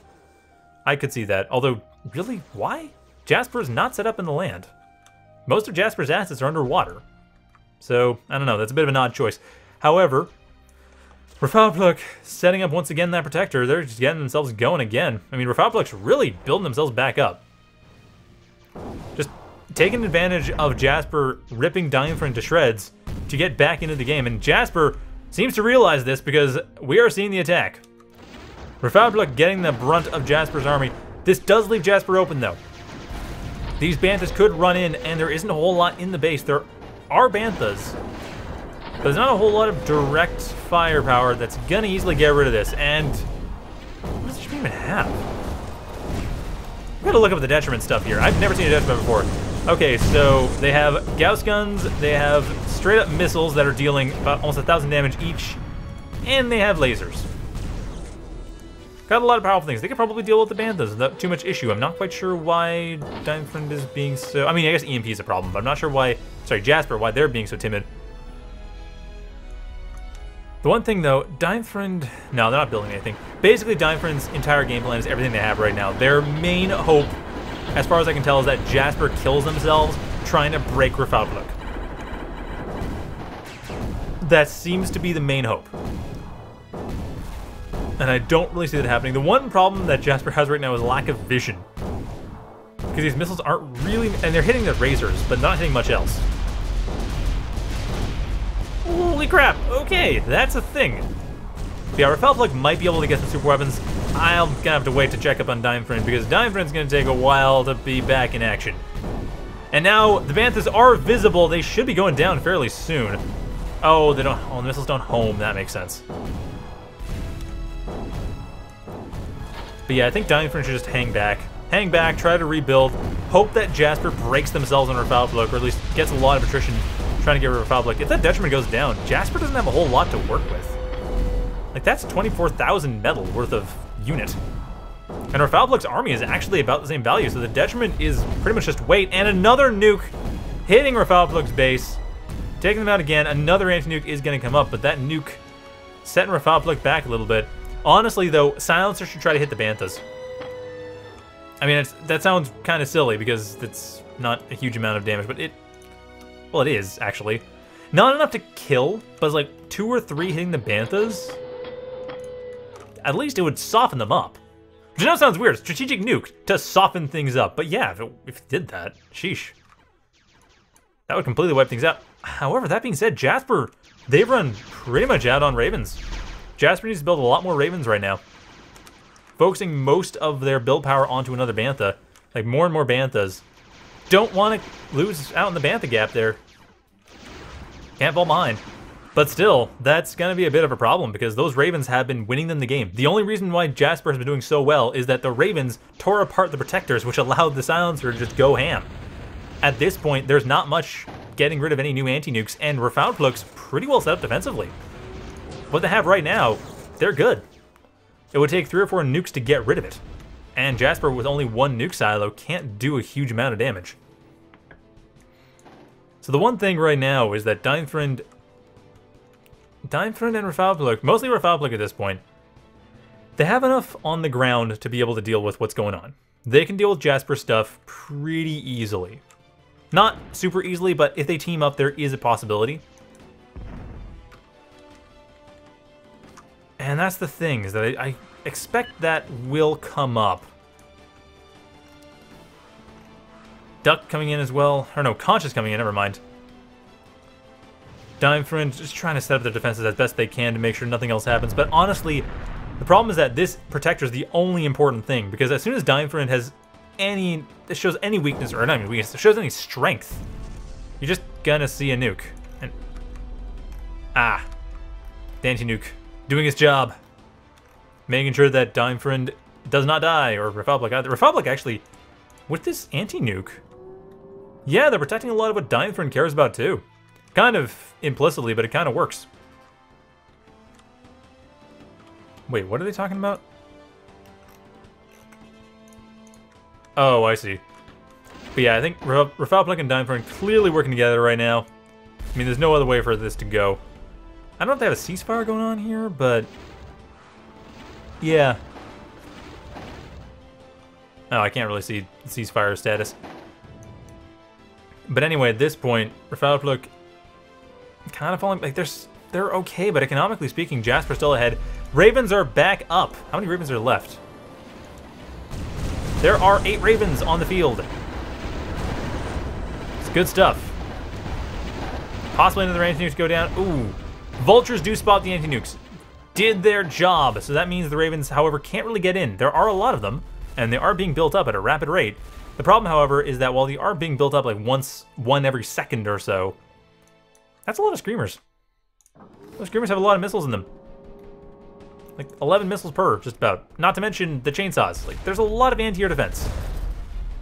I could see that, although, really, why? Jasper is not set up in the land. Most of Jasper's assets are underwater. So, I don't know, that's a bit of an odd choice. However, Rafalpluk setting up once again that Protector. They're just getting themselves going again. I mean, Rafalpluk's really building themselves back up. Just taking advantage of Jasper ripping DeinFreund to shreds to get back into the game. And Jasper seems to realize this because we are seeing the attack. Rafalpluk getting the brunt of Jasper's army. This does leave Jasper open, though. These Banthas could run in, and there isn't a whole lot in the base. There are Banthas, but there's not a whole lot of direct firepower that's going to easily get rid of this. And what does Detriment have? I've got to look up the Detriment stuff here. I've never seen a Detriment before. Okay, so they have Gauss guns, they have straight up missiles that are dealing about almost a thousand damage each, and they have lasers. Got a lot of powerful things. They could probably deal with the Banthas without too much issue. I'm not quite sure why DeinFreund is being so... I mean, I guess E M P is a problem, but I'm not sure why... Sorry, Jasper, why they're being so timid. The one thing, though, DeinFreund... No, they're not building anything. Basically, DeinFriend's entire game plan is everything they have right now. Their main hope, as far as I can tell, is that Jasper kills themselves trying to break Rafalpluk. That seems to be the main hope. And I don't really see that happening. The one problem that Jasper has right now is lack of vision. Because these missiles aren't really... And they're hitting the Razors, but not hitting much else. Holy crap! Okay, that's a thing. Yeah, Rafalpluk might be able to get some super weapons. I'm gonna have to wait to check up on DeinFreund because DeinFriend's gonna take a while to be back in action. And now the Banthas are visible. They should be going down fairly soon. Oh, they don't. Oh, the missiles don't home. That makes sense. But yeah, I think DeinFreund should just hang back, hang back, try to rebuild, hope that Jasper breaks themselves on Rafalpluk, or at least gets a lot of attrition trying to get rid of Rafalpluk. If that Detriment goes down, Jasper doesn't have a whole lot to work with. Like, that's twenty-four thousand metal worth of unit. And Rafalpluk's army is actually about the same value, so the Detriment is pretty much just weight. And another nuke hitting Rafalpluk's base, taking them out again. Another anti-nuke is going to come up, but that nuke setting Rafalpluk back a little bit. Honestly, though, Silencer should try to hit the Banthas. I mean, it's, that sounds kind of silly because it's not a huge amount of damage, but it... Well, it is, actually. Not enough to kill, but it's like two or three hitting the Banthas. At least it would soften them up. Which now sounds weird. Strategic nuke to soften things up. But yeah, if it, if it did that, sheesh. That would completely wipe things out. However, that being said, Jasper, they've run pretty much out on Ravens. Jasper needs to build a lot more Ravens right now. Focusing most of their build power onto another Bantha. Like, more and more Banthas. Don't want to lose out in the Bantha gap there. Can't fall behind. But still, that's going to be a bit of a problem because those Ravens have been winning them the game. The only reason why Jasper has been doing so well is that the Ravens tore apart the Protectors, which allowed the Silencer to just go ham. At this point, there's not much getting rid of any new anti-nukes, and Rafalpluk's pretty well set up defensively. What they have right now, they're good. It would take three or four nukes to get rid of it. And Jasper, with only one nuke silo, can't do a huge amount of damage. So the one thing right now is that DeinFreund... DeinFreund and Rafalpluk, mostly Rafalpluk at this point, they have enough on the ground to be able to deal with what's going on. They can deal with Jasper stuff pretty easily. Not super easily, but if they team up, there is a possibility. And that's the thing, is that I, I expect that will come up. Duck coming in as well. Or no, Conscious coming in, never mind. DeinFreund just trying to set up their defenses as best they can to make sure nothing else happens. But honestly, the problem is that this Protector is the only important thing, because as soon as DeinFreund has any, it shows any weakness, or not even weakness, it shows any strength, you're just gonna see a nuke. And, ah, the anti-nuke doing its job, making sure that DeinFreund does not die, or Rafalpluk either. Rafalpluk actually, with this anti-nuke, yeah, they're protecting a lot of what DeinFreund cares about too. Kind of implicitly, but it kind of works. Wait, what are they talking about? Oh, I see. But yeah, I think Rafalpluk and DeinFreund clearly working together right now. I mean, there's no other way for this to go. I don't know if they have a ceasefire going on here, but... Yeah. Oh, I can't really see ceasefire status. But anyway, at this point, Rafalpluk... kind of falling, like they're they're okay, but economically speaking, Jasper's still ahead. Ravens are back up. How many Ravens are left? There are eight Ravens on the field. It's good stuff. Possibly another anti-nuke to go down. Ooh, Vultures do spot the anti-nukes. Did their job, so that means the Ravens, however, can't really get in. There are a lot of them, and they are being built up at a rapid rate. The problem, however, is that while they are being built up like once, one every second or so, that's a lot of Screamers. Those Screamers have a lot of missiles in them. Like, eleven missiles per, just about. Not to mention the Chainsaws. Like, there's a lot of anti-air defense.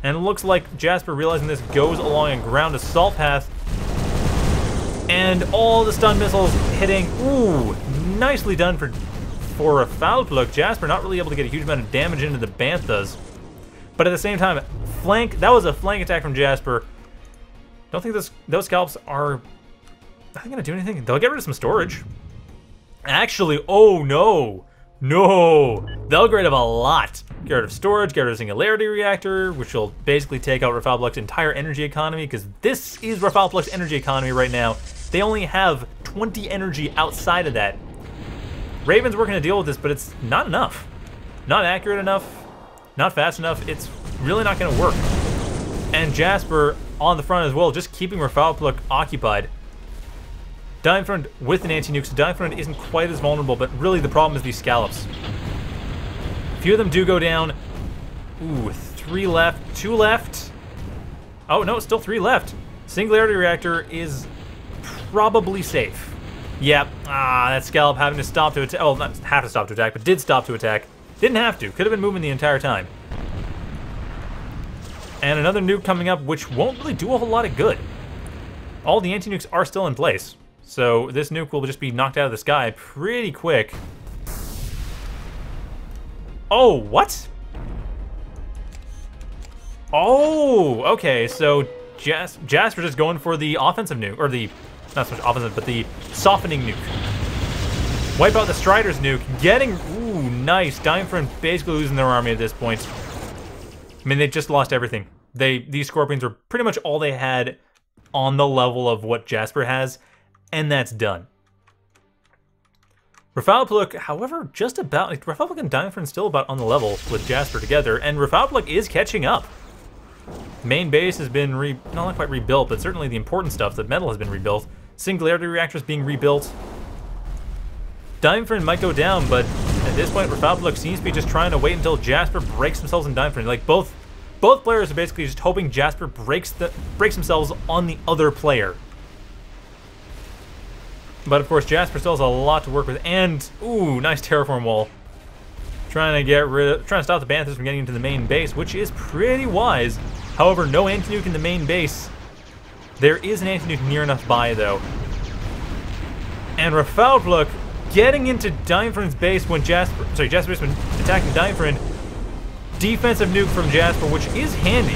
And it looks like Jasper, realizing this, goes along a ground assault path. And all the stun missiles hitting. Ooh, nicely done for, for a Rafalpluk. Jasper not really able to get a huge amount of damage into the Banthas. But at the same time, flank, that was a flank attack from Jasper. Don't think this, those scalps are, I think, gonna do anything. They'll get rid of some storage. Actually, oh no, no. They'll get rid of a lot. Get rid of storage, get rid of Singularity Reactor, which will basically take out Rafalpluk's entire energy economy, because this is Rafalpluk's energy economy right now. They only have twenty energy outside of that. Raven's working to deal with this, but it's not enough. Not accurate enough, not fast enough. It's really not gonna work. And Jasper on the front as well, just keeping Rafalpluk occupied. DeinFreund with an anti-nuke, so DeinFreund isn't quite as vulnerable, but really the problem is these scallops. A few of them do go down. Ooh, three left, two left. Oh no, still three left. Singularity Reactor is probably safe. Yep, ah, that scallop having to stop to attack, oh, not have to stop to attack, but did stop to attack. Didn't have to, could have been moving the entire time. And another nuke coming up, which won't really do a whole lot of good. All the anti-nukes are still in place. So this nuke will just be knocked out of the sky pretty quick. Oh, what? Oh, okay, so Jas Jasper's just going for the offensive nuke, or the, not so much offensive, but the softening nuke. Wipe out the Strider's nuke, getting, ooh, nice. DeinFreund basically losing their army at this point. I mean, they just lost everything. They, these Scorpions were pretty much all they had on the level of what Jasper has. And that's done. Rafalpluk, however, just about, like, Rafalpluk and DeinFreund still about on the level with Jasper together, and Rafalpluk is catching up. Main base has been re, not only quite rebuilt, but certainly the important stuff, the metal, has been rebuilt. Singularity Reactors being rebuilt. DeinFreund might go down, but at this point, Rafalpluk seems to be just trying to wait until Jasper breaks themselves and DeinFreund. Like, both, both players are basically just hoping Jasper breaks the breaks themselves on the other player. But of course, Jasper still has a lot to work with, and ooh, nice terraform wall. Trying to get rid of, trying to stop the Banthas from getting into the main base, which is pretty wise. However, no anti-nuke in the main base. There is an anti-nuke near enough by, though. And Rafalpluk getting into DeinFreund's base when Jasper, sorry, Jasper's been attacking DeinFreund. Defensive nuke from Jasper, which is handy.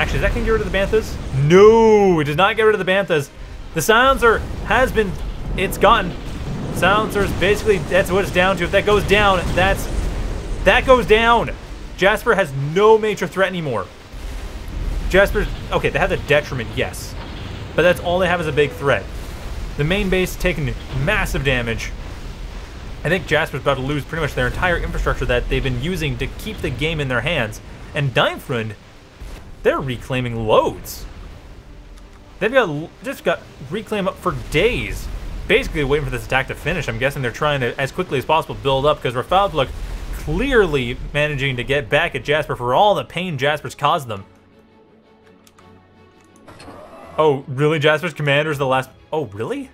Actually, is that going to get rid of the Banthas? No, it does not get rid of the Banthas. The Silencer has been, it's gotten. Silencer's basically, that's what it's down to. If that goes down, that's, that goes down. Jasper has no major threat anymore. Jasper's, okay, they have the Detriment, yes. But that's all they have is a big threat. The main base taking massive damage. I think Jasper's about to lose pretty much their entire infrastructure that they've been using to keep the game in their hands. And DeinFreund, they're reclaiming loads. They've got, just got reclaim up for days. Basically waiting for this attack to finish. I'm guessing they're trying to, as quickly as possible, build up, because Rafalpluk clearly managing to get back at Jasper for all the pain Jasper's caused them. Oh, really? Jasper's commander's the last... Oh, really?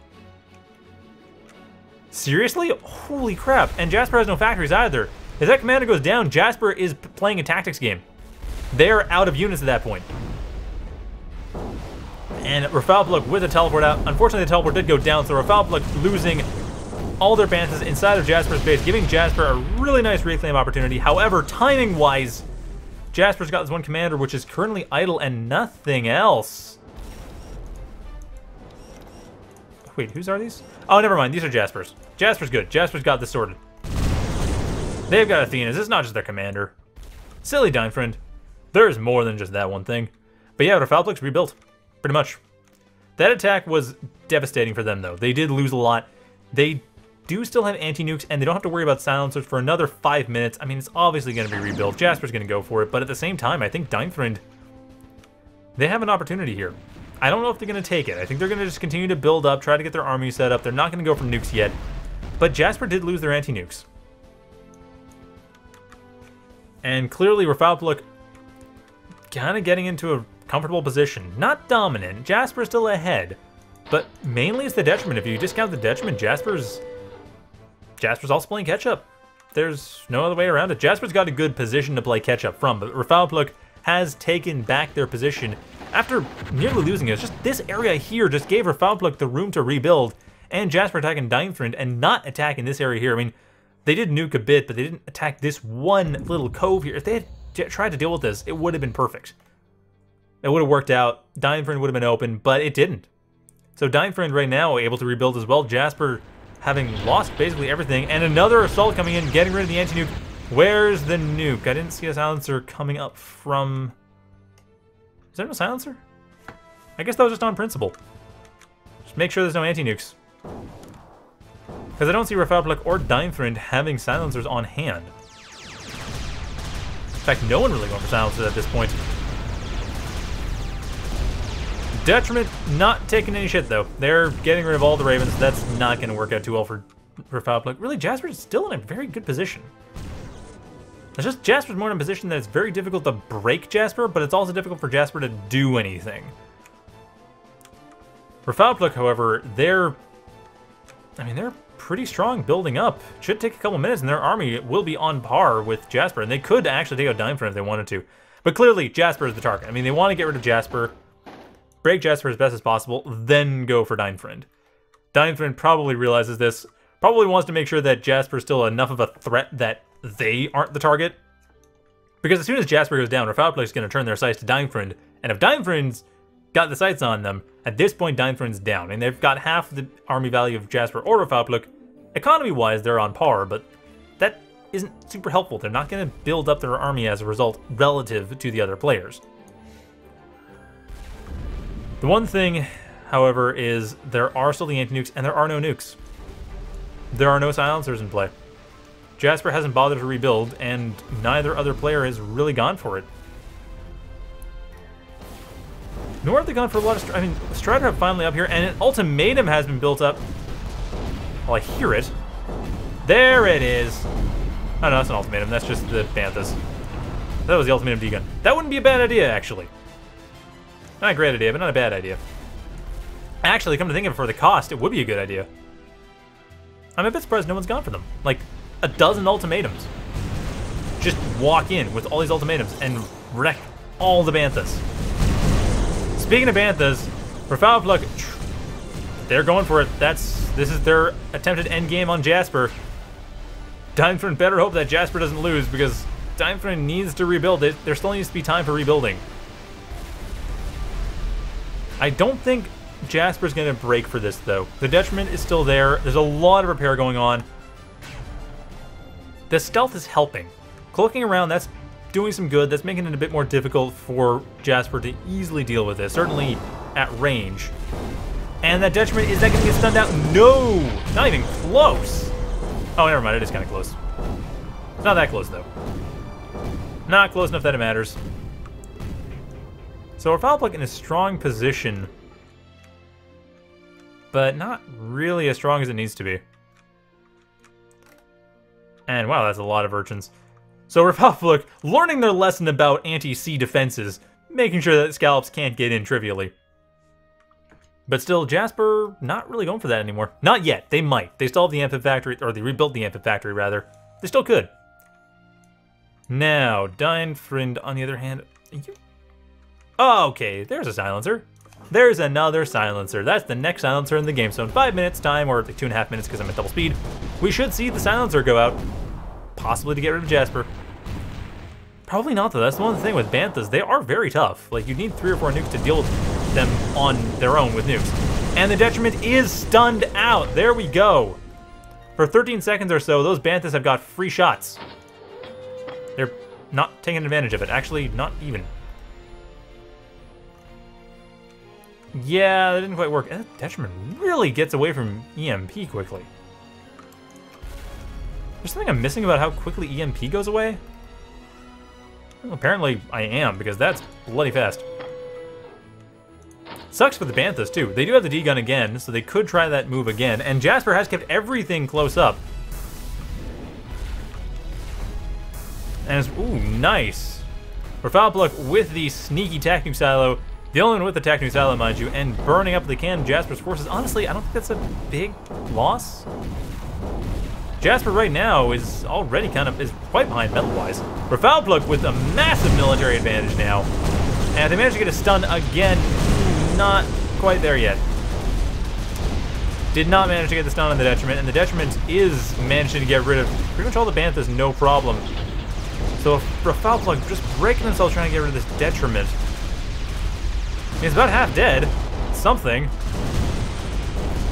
Seriously? Holy crap. And Jasper has no factories either. If that commander goes down, Jasper is playing a tactics game. They're out of units at that point. And Rafalpluk with a teleport out. Unfortunately, the teleport did go down, so Rafalpluk losing all their Banthas inside of Jasper's base, giving Jasper a really nice reclaim opportunity. However, timing-wise, Jasper's got this one commander, which is currently idle and nothing else. Wait, whose are these? Oh, never mind. These are Jasper's. Jasper's good. Jasper's got this sorted. They've got Athena's. It's not just their commander. Silly DeinFreund. There's more than just that one thing. But yeah, Rafalpluk's rebuilt. Pretty much. That attack was devastating for them, though. They did lose a lot. They do still have anti-nukes, and they don't have to worry about silencers for another five minutes. I mean, it's obviously going to be rebuilt. Jasper's going to go for it, but at the same time, I think DeinFreund, they have an opportunity here. I don't know if they're going to take it. I think they're going to just continue to build up, try to get their army set up. They're not going to go for nukes yet, but Jasper did lose their anti-nukes. And clearly, Rafalpluk kind of getting into a comfortable position. Not dominant, Jasper's still ahead, but mainly it's the Detriment. If you discount the Detriment, Jasper's Jasper's also playing catch-up. There's no other way around it. Jasper's got a good position to play catch-up from, but Rafalpluk has taken back their position after nearly losing it. It's just this area here just gave Rafalpluk the room to rebuild, and Jasper attacking DeinFreund and not attacking this area here. I mean, they did nuke a bit, but they didn't attack this one little cove here. If they had tried to deal with this, it would have been perfect. It would have worked out. DeinFreund would have been open, but it didn't. So DeinFreund right now able to rebuild as well. Jasper having lost basically everything. And another assault coming in, getting rid of the anti-nuke. Where's the nuke? I didn't see a silencer coming up from... Is there no silencer? I guess that was just on principle. Just make sure there's no anti-nukes. Because I don't see Rafalpluk or DeinFreund having silencers on hand. In fact, no one really going for silencers at this point. Detriment not taking any shit, though. They're getting rid of all the Ravens. That's not going to work out too well for Rafalpluk. Really, Jasper's still in a very good position. It's just Jasper's more in a position that it's very difficult to break Jasper, but it's also difficult for Jasper to do anything. Rafalpluk, however, they're... I mean, they're pretty strong building up. It should take a couple minutes, and their army will be on par with Jasper, and they could actually take out DeinFreund if they wanted to. But clearly, Jasper is the target. I mean, they want to get rid of Jasper, break Jasper as best as possible, then go for DeinFreund. DeinFreund probably realizes this, probably wants to make sure that Jasper's still enough of a threat that they aren't the target. Because as soon as Jasper goes down, Rafalpluk's going to turn their sights to DeinFreund, and if DeinFreund's got the sights on them, at this point DeinFreund's down, and they've got half the army value of Jasper or Rafalpluk. Economy-wise, they're on par, but that isn't super helpful. They're not going to build up their army as a result relative to the other players. The one thing, however, is there are still the anti-nukes, and there are no nukes. There are no silencers in play. Jasper hasn't bothered to rebuild, and neither other player has really gone for it. Nor have they gone for a lot of... Str I mean, Strider have finally up here, and an ultimatum has been built up. Well, I hear it. There it is. Oh, no, that's an ultimatum. That's just the Banthas. That was the ultimatum D-gun. That wouldn't be a bad idea, actually. Not a great idea, but not a bad idea. Actually, come to think of it, for the cost, it would be a good idea. I'm a bit surprised no one's gone for them. Like, a dozen ultimatums. Just walk in with all these ultimatums and wreck all the Banthas. Speaking of Banthas, Rafalpluk, they're going for it. That's This is their attempted end game on Jasper. DeinFreund better hope that Jasper doesn't lose, because DeinFreund needs to rebuild it. There still needs to be time for rebuilding. I don't think Jasper's going to break for this, though. The Detriment is still there. There's a lot of repair going on. The stealth is helping. Cloaking around, that's doing some good. That's making it a bit more difficult for Jasper to easily deal with this, certainly at range. And that Detriment, is that going to get stunned out? No! Not even close! Oh, never mind. It is kind of close. It's not that close, though. Not close enough that it matters. So Rafalpluk in a strong position, but not really as strong as it needs to be. And wow, that's a lot of urchins. So Rafalpluk learning their lesson about anti-sea defenses, making sure that scallops can't get in trivially. But still, Jasper not really going for that anymore. Not yet. They might. They still have the Amphib Factory, or they rebuilt the Amphib Factory, rather. They still could. Now, DeinFreund, on the other hand... You Oh, okay, there's a silencer. There's another silencer. That's the next silencer in the game. So in five minutes time, or like two and a half minutes because I'm at double speed, we should see the silencer go out, possibly to get rid of Jasper. Probably not, though. That's the one thing with Banthas. They are very tough. Like, you need three or four nukes to deal with them on their own with nukes. And the Detriment is stunned out. There we go. For thirteen seconds or so, those Banthas have got free shots. They're not taking advantage of it. Actually, not even. Yeah, that didn't quite work. That Detriment really gets away from E M P quickly. There's something I'm missing about how quickly E M P goes away? Well, apparently I am, because that's bloody fast. Sucks for the Banthas, too. They do have the D-gun again, so they could try that move again. And Jasper has kept everything close up. And it's... Ooh, nice. Rafalpluk with the sneaky Tac Nu Silo, the only one with the Tac Nu Silo, mind you, and burning up the can Jasper's forces. Honestly, I don't think that's a big loss. Jasper right now is already kind of, is quite behind metal-wise. Rafalpluk with a massive military advantage now. And they managed to get a stun again. Not quite there yet. Did not manage to get the stun on the Detriment, and the Detriment is managing to get rid of pretty much all the Banthas, no problem. So Rafalpluk just breaking themselves trying to get rid of this Detriment. He's about half dead, something.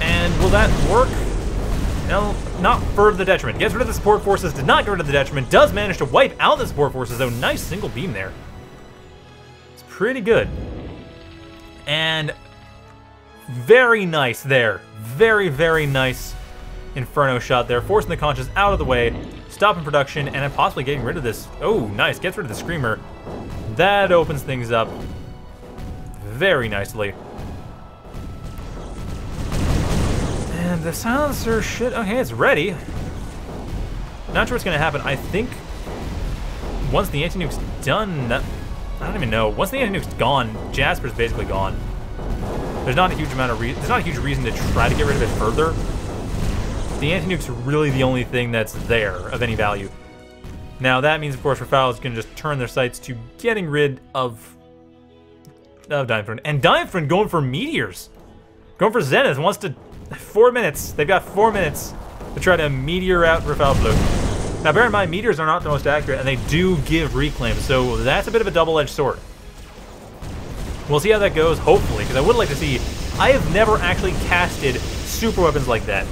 And will that work? No, not for the Detriment. Gets rid of the support forces, did not get rid of the Detriment, does manage to wipe out the support forces, though. Nice single beam there. It's pretty good. And very nice there. Very, very nice Inferno shot there. Forcing the Conscious out of the way, stopping production, and then possibly getting rid of this. Oh, nice. Gets rid of the Screamer. That opens things up very nicely. And the Silencer should, okay, it's ready. Not sure what's gonna happen. I think once the anti-nuke's done, that, I don't even know. Once the anti-nuke's gone, Jasper's basically gone. There's not a huge amount of reason, there's not a huge reason to try to get rid of it further. The anti-nuke's really the only thing that's there of any value. Now that means, of course, Rafal is gonna just turn their sights to getting rid of, of DeinFreund. And DeinFreund going for Meteors. Going for Zenith, wants to, four minutes. They've got four minutes to try to meteor out Rafalpluk. Now, bear in mind, meteors are not the most accurate, and they do give reclaim, so that's a bit of a double-edged sword. We'll see how that goes, hopefully, because I would like to see. I have never actually casted super weapons like that.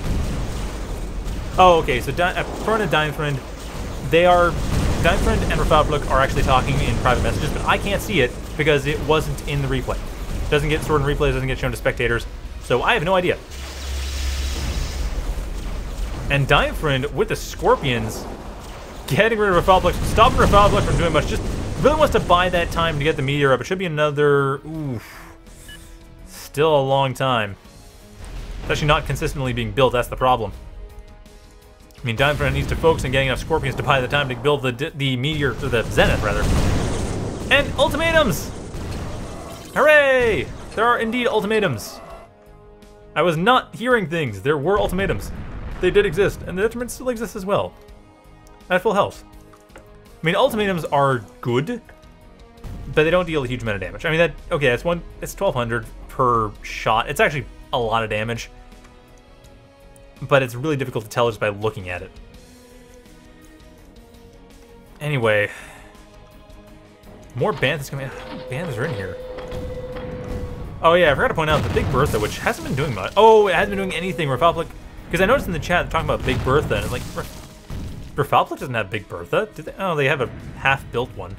Oh, okay. So, DeinFreund and DeinFreund, they are DeinFreund and Rafalpluk are actually talking in private messages, but I can't see it because it wasn't in the replay. Doesn't get stored in replays. Doesn't get shown to spectators. So I have no idea. And DeinFreund with the Scorpions getting rid of Rafalpluk, stopping Rafalpluk from doing much, just really wants to buy that time to get the Meteor up. It should be another, oof, still a long time. It's actually not consistently being built, that's the problem. I mean, DeinFreund needs to focus on getting enough Scorpions to buy the time to build the, the Meteor, or the Zenith, rather. And Ultimatums! Hooray! There are indeed Ultimatums. I was not hearing things, there were Ultimatums. They did exist, and the Detriment still exists as well. At full health. I mean, ultimatums are good, but they don't deal a huge amount of damage. I mean, that, okay, that's one, it's twelve hundred per shot. It's actually a lot of damage, but it's really difficult to tell just by looking at it. Anyway, more Banthas coming out. How many Banthas are in here? Oh yeah, I forgot to point out the Big Bertha, which hasn't been doing much. Oh, it hasn't been doing anything. Republic. Because I noticed in the chat, they're talking about Big Bertha, and it's like, Rafalpluk doesn't have Big Bertha. Did they? Oh, they have a half-built one.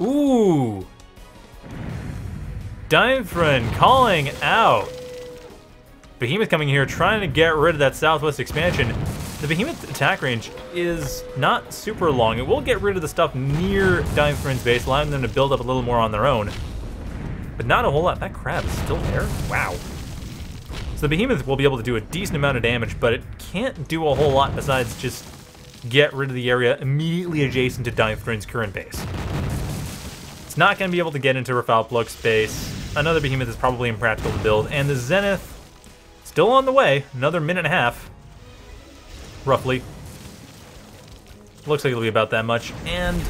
Ooh! DeinFreund calling out! Behemoth coming here, trying to get rid of that Southwest expansion. The Behemoth attack range is not super long. It will get rid of the stuff near DeinFreund's base, allowing them to build up a little more on their own. But not a whole lot. That crab is still there? Wow. So the Behemoth will be able to do a decent amount of damage, but it can't do a whole lot besides just get rid of the area immediately adjacent to DeinFreund's current base. It's not going to be able to get into Rafalpluk's base. Another Behemoth is probably impractical to build, and the Zenith still on the way. Another minute and a half, roughly. Looks like it'll be about that much. And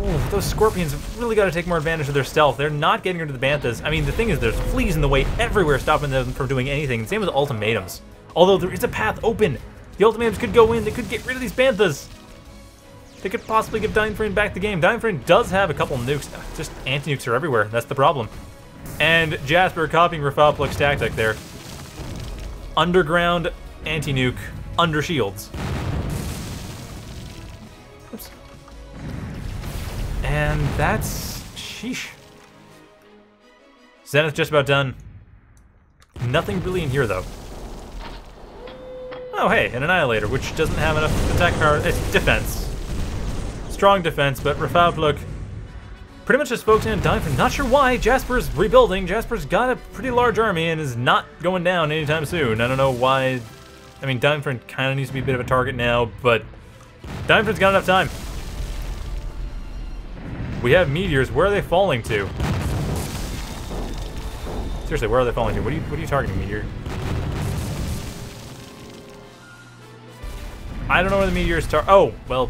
ooh, those Scorpions have really got to take more advantage of their stealth. They're not getting rid of the Banthas. I mean, the thing is, there's fleas in the way everywhere stopping them from doing anything. Same with Ultimatums. Although there is a path open. The Ultimatums could go in. They could get rid of these Banthas. They could possibly give DeinFreund back the game. DeinFreund does have a couple nukes. Just anti-nukes are everywhere. That's the problem. And Jasper copying Rafalpluk's tactic there. Underground, anti-nuke, under shields. Oops. And that's, sheesh. Zenith just about done. Nothing really in here, though. Oh, hey, an Annihilator, which doesn't have enough attack power. It's defense. Strong defense, but Rafalpluk pretty much just focusing on DeinFreund. Not sure why. Jasper's rebuilding. Jasper's got a pretty large army and is not going down anytime soon. I don't know why. I mean, DeinFreund kind of needs to be a bit of a target now, but DeinFreund's got enough time. We have meteors. Where are they falling to? Seriously, where are they falling to? What are you, what are you targeting, meteor? I don't know where the meteors tar- Oh, well.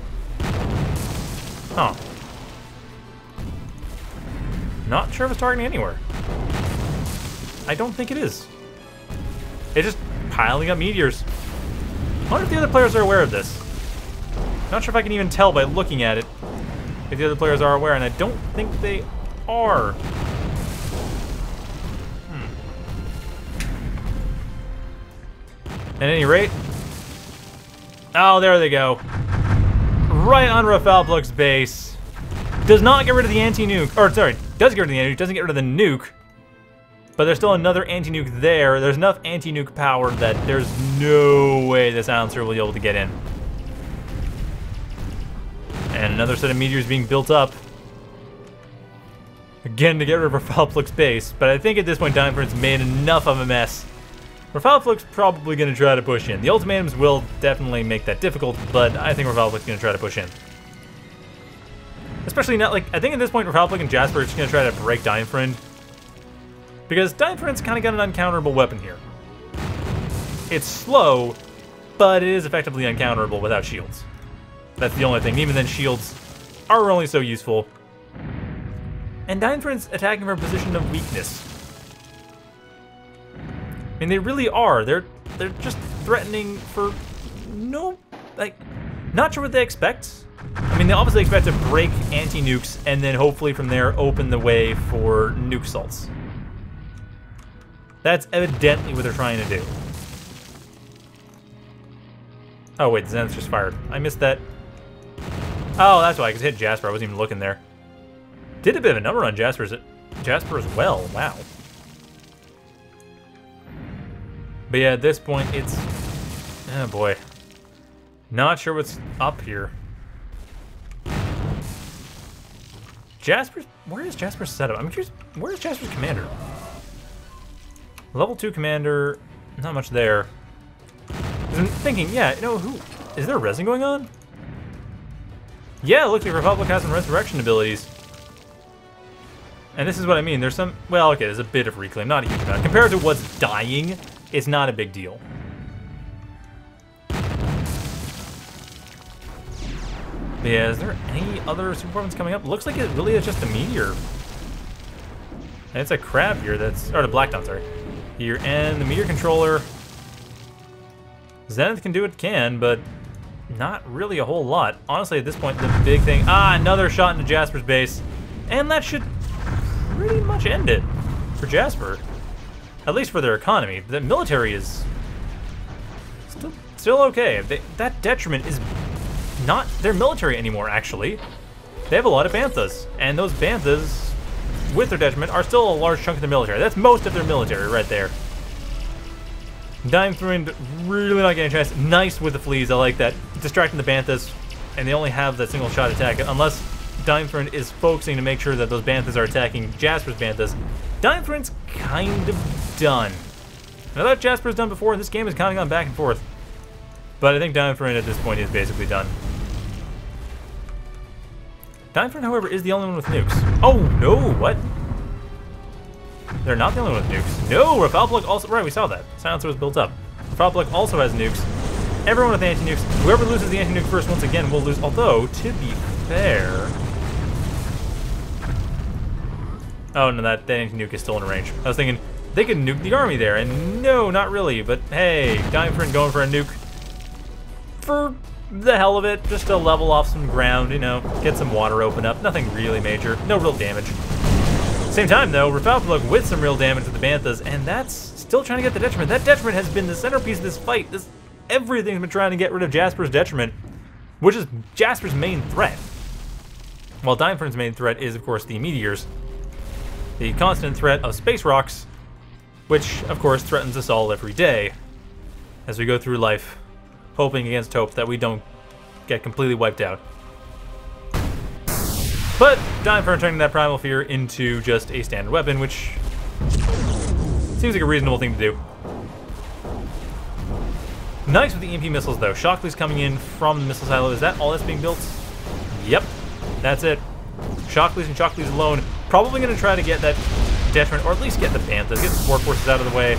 Huh. Not sure if it's targeting anywhere. I don't think it is. It's just piling up meteors. I wonder if the other players are aware of this. Not sure if I can even tell by looking at it if the other players are aware, and I don't think they are. Hmm. At any rate, oh, there they go. Right on Rafalpluk's base. Does not get rid of the anti-nuke, or sorry, does get rid of the anti-nuke, doesn't get rid of the nuke, but there's still another anti-nuke there. There's enough anti-nuke power that there's no way the silencer will be able to get in. And another set of meteors being built up. Again, to get rid of Rafalpluk's base, but I think at this point, DeinFreund's made enough of a mess. Rafalpluk's probably going to try to push in. The ultimatums will definitely make that difficult, but I think Rafalpluk's going to try to push in. Especially not like, I think at this point, Rafalpluk and Jasper are just going to try to break DeinFreund. Because DeinFreund's kind of got an uncounterable weapon here. It's slow, but it is effectively uncounterable without shields. That's the only thing. Even then, shields are only so useful. And DeinFreund's attacking from a position of weakness. I mean, they really are. They're they're just threatening for no, like, not sure what they expect. I mean, they obviously expect to break anti-nukes and then hopefully from there open the way for nuke salts. That's evidently what they're trying to do. Oh wait, Zenith just fired. I missed that. Oh, that's why I could hit Jasper. I wasn't even looking there. Did a bit of a number on Jasper's Jasper as well. Wow. But yeah, at this point, it's, oh boy, not sure what's up here. Jasper, where is Jasper's setup? I'm curious, where is Jasper's commander? Level two commander, not much there. I'm thinking, yeah, you know, who, is there a resin going on? Yeah, it looks like Rafalpluk has some resurrection abilities. And this is what I mean, there's some, well, okay, there's a bit of reclaim, not a huge amount. Compared to what's dying, it's not a big deal. But yeah, is there any other super weapons coming up? Looks like it really is just a meteor. And it's a crab here that's, or the Black Dawn, sorry. Here, and the meteor controller. Zenith can do what it can, but not really a whole lot. Honestly, at this point, the big thing, ah, another shot into Jasper's base. And that should pretty much end it for Jasper. At least for their economy. The military is still, still okay. They, that detriment is not their military anymore, actually. They have a lot of Banthas, and those Banthas, with their detriment, are still a large chunk of their military. That's most of their military right there. DeinFreund really not getting a chance. Nice with the fleas, I like that. Distracting the Banthas, and they only have that single shot attack, unless DeinFreund is focusing to make sure that those Banthas are attacking Jasper's Banthas. DeinFreund's kind of done. And I thought Jasper's done before. This game has kind of gone back and forth. But I think DeinFreund at this point is basically done. DeinFreund, however, is the only one with nukes. Oh, no, what? They're not the only one with nukes. No, Rafalpluk also, right, we saw that. Silencer was built up. Rafalpluk also has nukes. Everyone with anti-nukes. Whoever loses the anti-nuke first once again will lose. Although, to be fair, oh no, that, that nuke is still in range. I was thinking they could nuke the army there, and no, not really. But hey, DeinFreund going for a nuke for the hell of it, just to level off some ground, you know, get some water open up. Nothing really major, no real damage. Same time though, Rafalpluk with some real damage to the Banthas, and that's still trying to get the detriment. That detriment has been the centerpiece of this fight. This everything's been trying to get rid of Jasper's detriment, which is Jasper's main threat. While DeinFreund's main threat is, of course, the meteors. The constant threat of space rocks, which, of course, threatens us all every day as we go through life, hoping against hope that we don't get completely wiped out. But DeinFreund turning that primal fear into just a standard weapon, which seems like a reasonable thing to do. Nice with the E M P missiles, though. Shockley's coming in from the missile silo. Is that all that's being built? Yep, that's it. Shockleys and Shockleys alone. Probably going to try to get that Detriment, or at least get the Banthas, get the Warforces out of the way.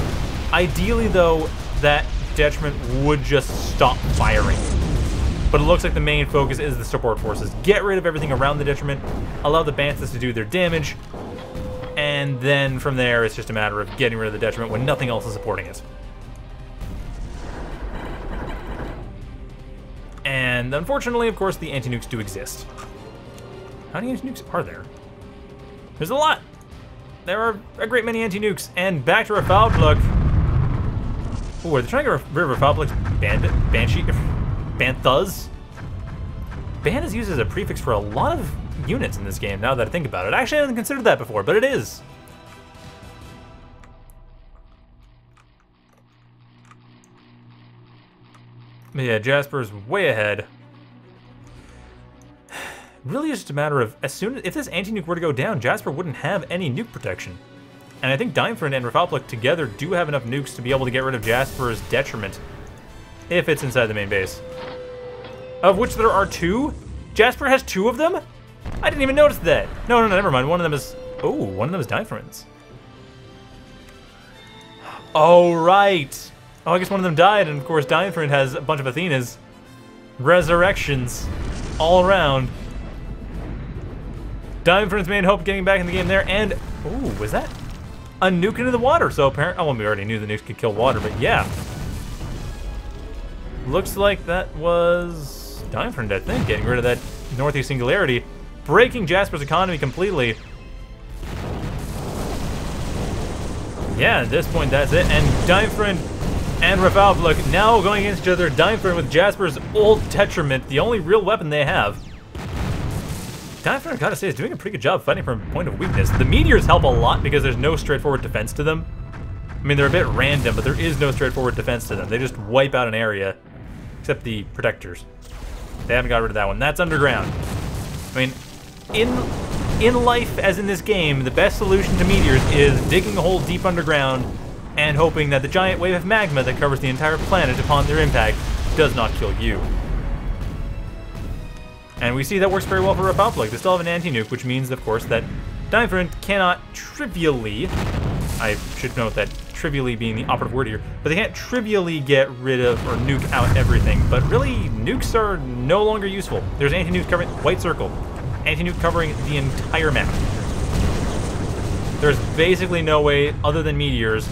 Ideally, though, that Detriment would just stop firing. But it looks like the main focus is the support forces. Get rid of everything around the Detriment, allow the Banthas to do their damage, and then from there, it's just a matter of getting rid of the Detriment when nothing else is supporting it. And unfortunately, of course, the anti-nukes do exist. How many anti-nukes are there? There's a lot. There are a great many anti-nukes. And back to Rafalpluk. Ooh, are they trying to get rid of Rafalpluk's bandit, Banshee, Banthas? Ban is used as a prefix for a lot of units in this game, now that I think about it. Actually, I hadn't considered that before, but it is. But yeah, Jasper's way ahead. Really is just a matter of, as soon as, if this anti-nuke were to go down, Jasper wouldn't have any nuke protection. And I think DeinFreund and Rafalpluk together do have enough nukes to be able to get rid of Jasper's Detriment, if it's inside the main base. Of which there are two? Jasper has two of them? I didn't even notice that. No, no, no, never mind. One of them is, oh, one of them is DeinFriend's. Oh, right. Oh, I guess one of them died, and of course DeinFreund has a bunch of Athenas. Resurrections all around. DeinFriend's main hope getting back in the game there, and ooh, was that a nuke into the water? So apparently, oh, well, we already knew the nukes could kill water, but yeah. Looks like that was DeinFreund, I think, getting rid of that Northeast Singularity, breaking Jasper's economy completely. Yeah, at this point, that's it, and DeinFreund and Rafalpluk now going against each other. DeinFreund with Jasper's old Detriment, the only real weapon they have. DeinFreund, I gotta say, is doing a pretty good job fighting from a point of weakness. The Meteors help a lot because there's no straightforward defense to them. I mean, they're a bit random, but there is no straightforward defense to them. They just wipe out an area, except the Protectors. They haven't got rid of that one. That's underground. I mean, in, in life, as in this game, the best solution to Meteors is digging a hole deep underground and hoping that the giant wave of magma that covers the entire planet upon their impact does not kill you. And we see that works very well for Rafalpluk. They still have an anti-nuke, which means, of course, that DeinFreund cannot trivially, I should note that trivially being the operative word here, but they can't trivially get rid of or nuke out everything. But really, nukes are no longer useful. There's anti-nuke covering white circle, anti-nuke covering the entire map. There's basically no way, other than Meteors,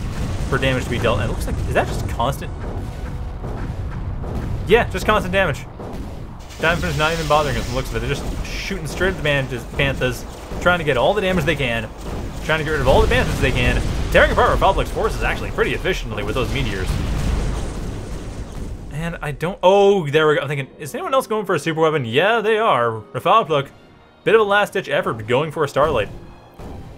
for damage to be dealt. And it looks like, is that just constant? Yeah, just constant damage. DeinFriend's not even bothering us, the looks of it. They're just shooting straight at the Banthas, trying to get all the damage they can, trying to get rid of all the Banthas they can, tearing apart Republic's forces actually pretty efficiently with those Meteors. And I don't, oh, there we go. I'm thinking, is anyone else going for a super weapon? Yeah, they are. Rafalpluk, bit of a last-ditch effort going for a Starlight.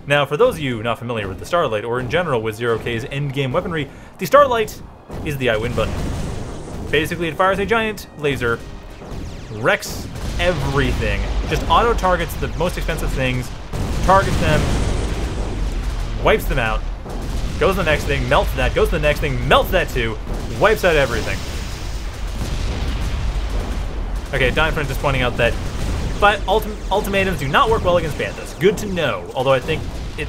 Now, for those of you not familiar with the Starlight, or in general with zero K's endgame weaponry, the Starlight is the I win button. Basically, it fires a giant laser, wrecks everything, just auto-targets the most expensive things, targets them, wipes them out, goes to the next thing, melts that, goes to the next thing, melts that too, wipes out everything. Okay, DeinFreund just pointing out that But ultim ultimatums do not work well against Banthas. Good to know. Although I think it,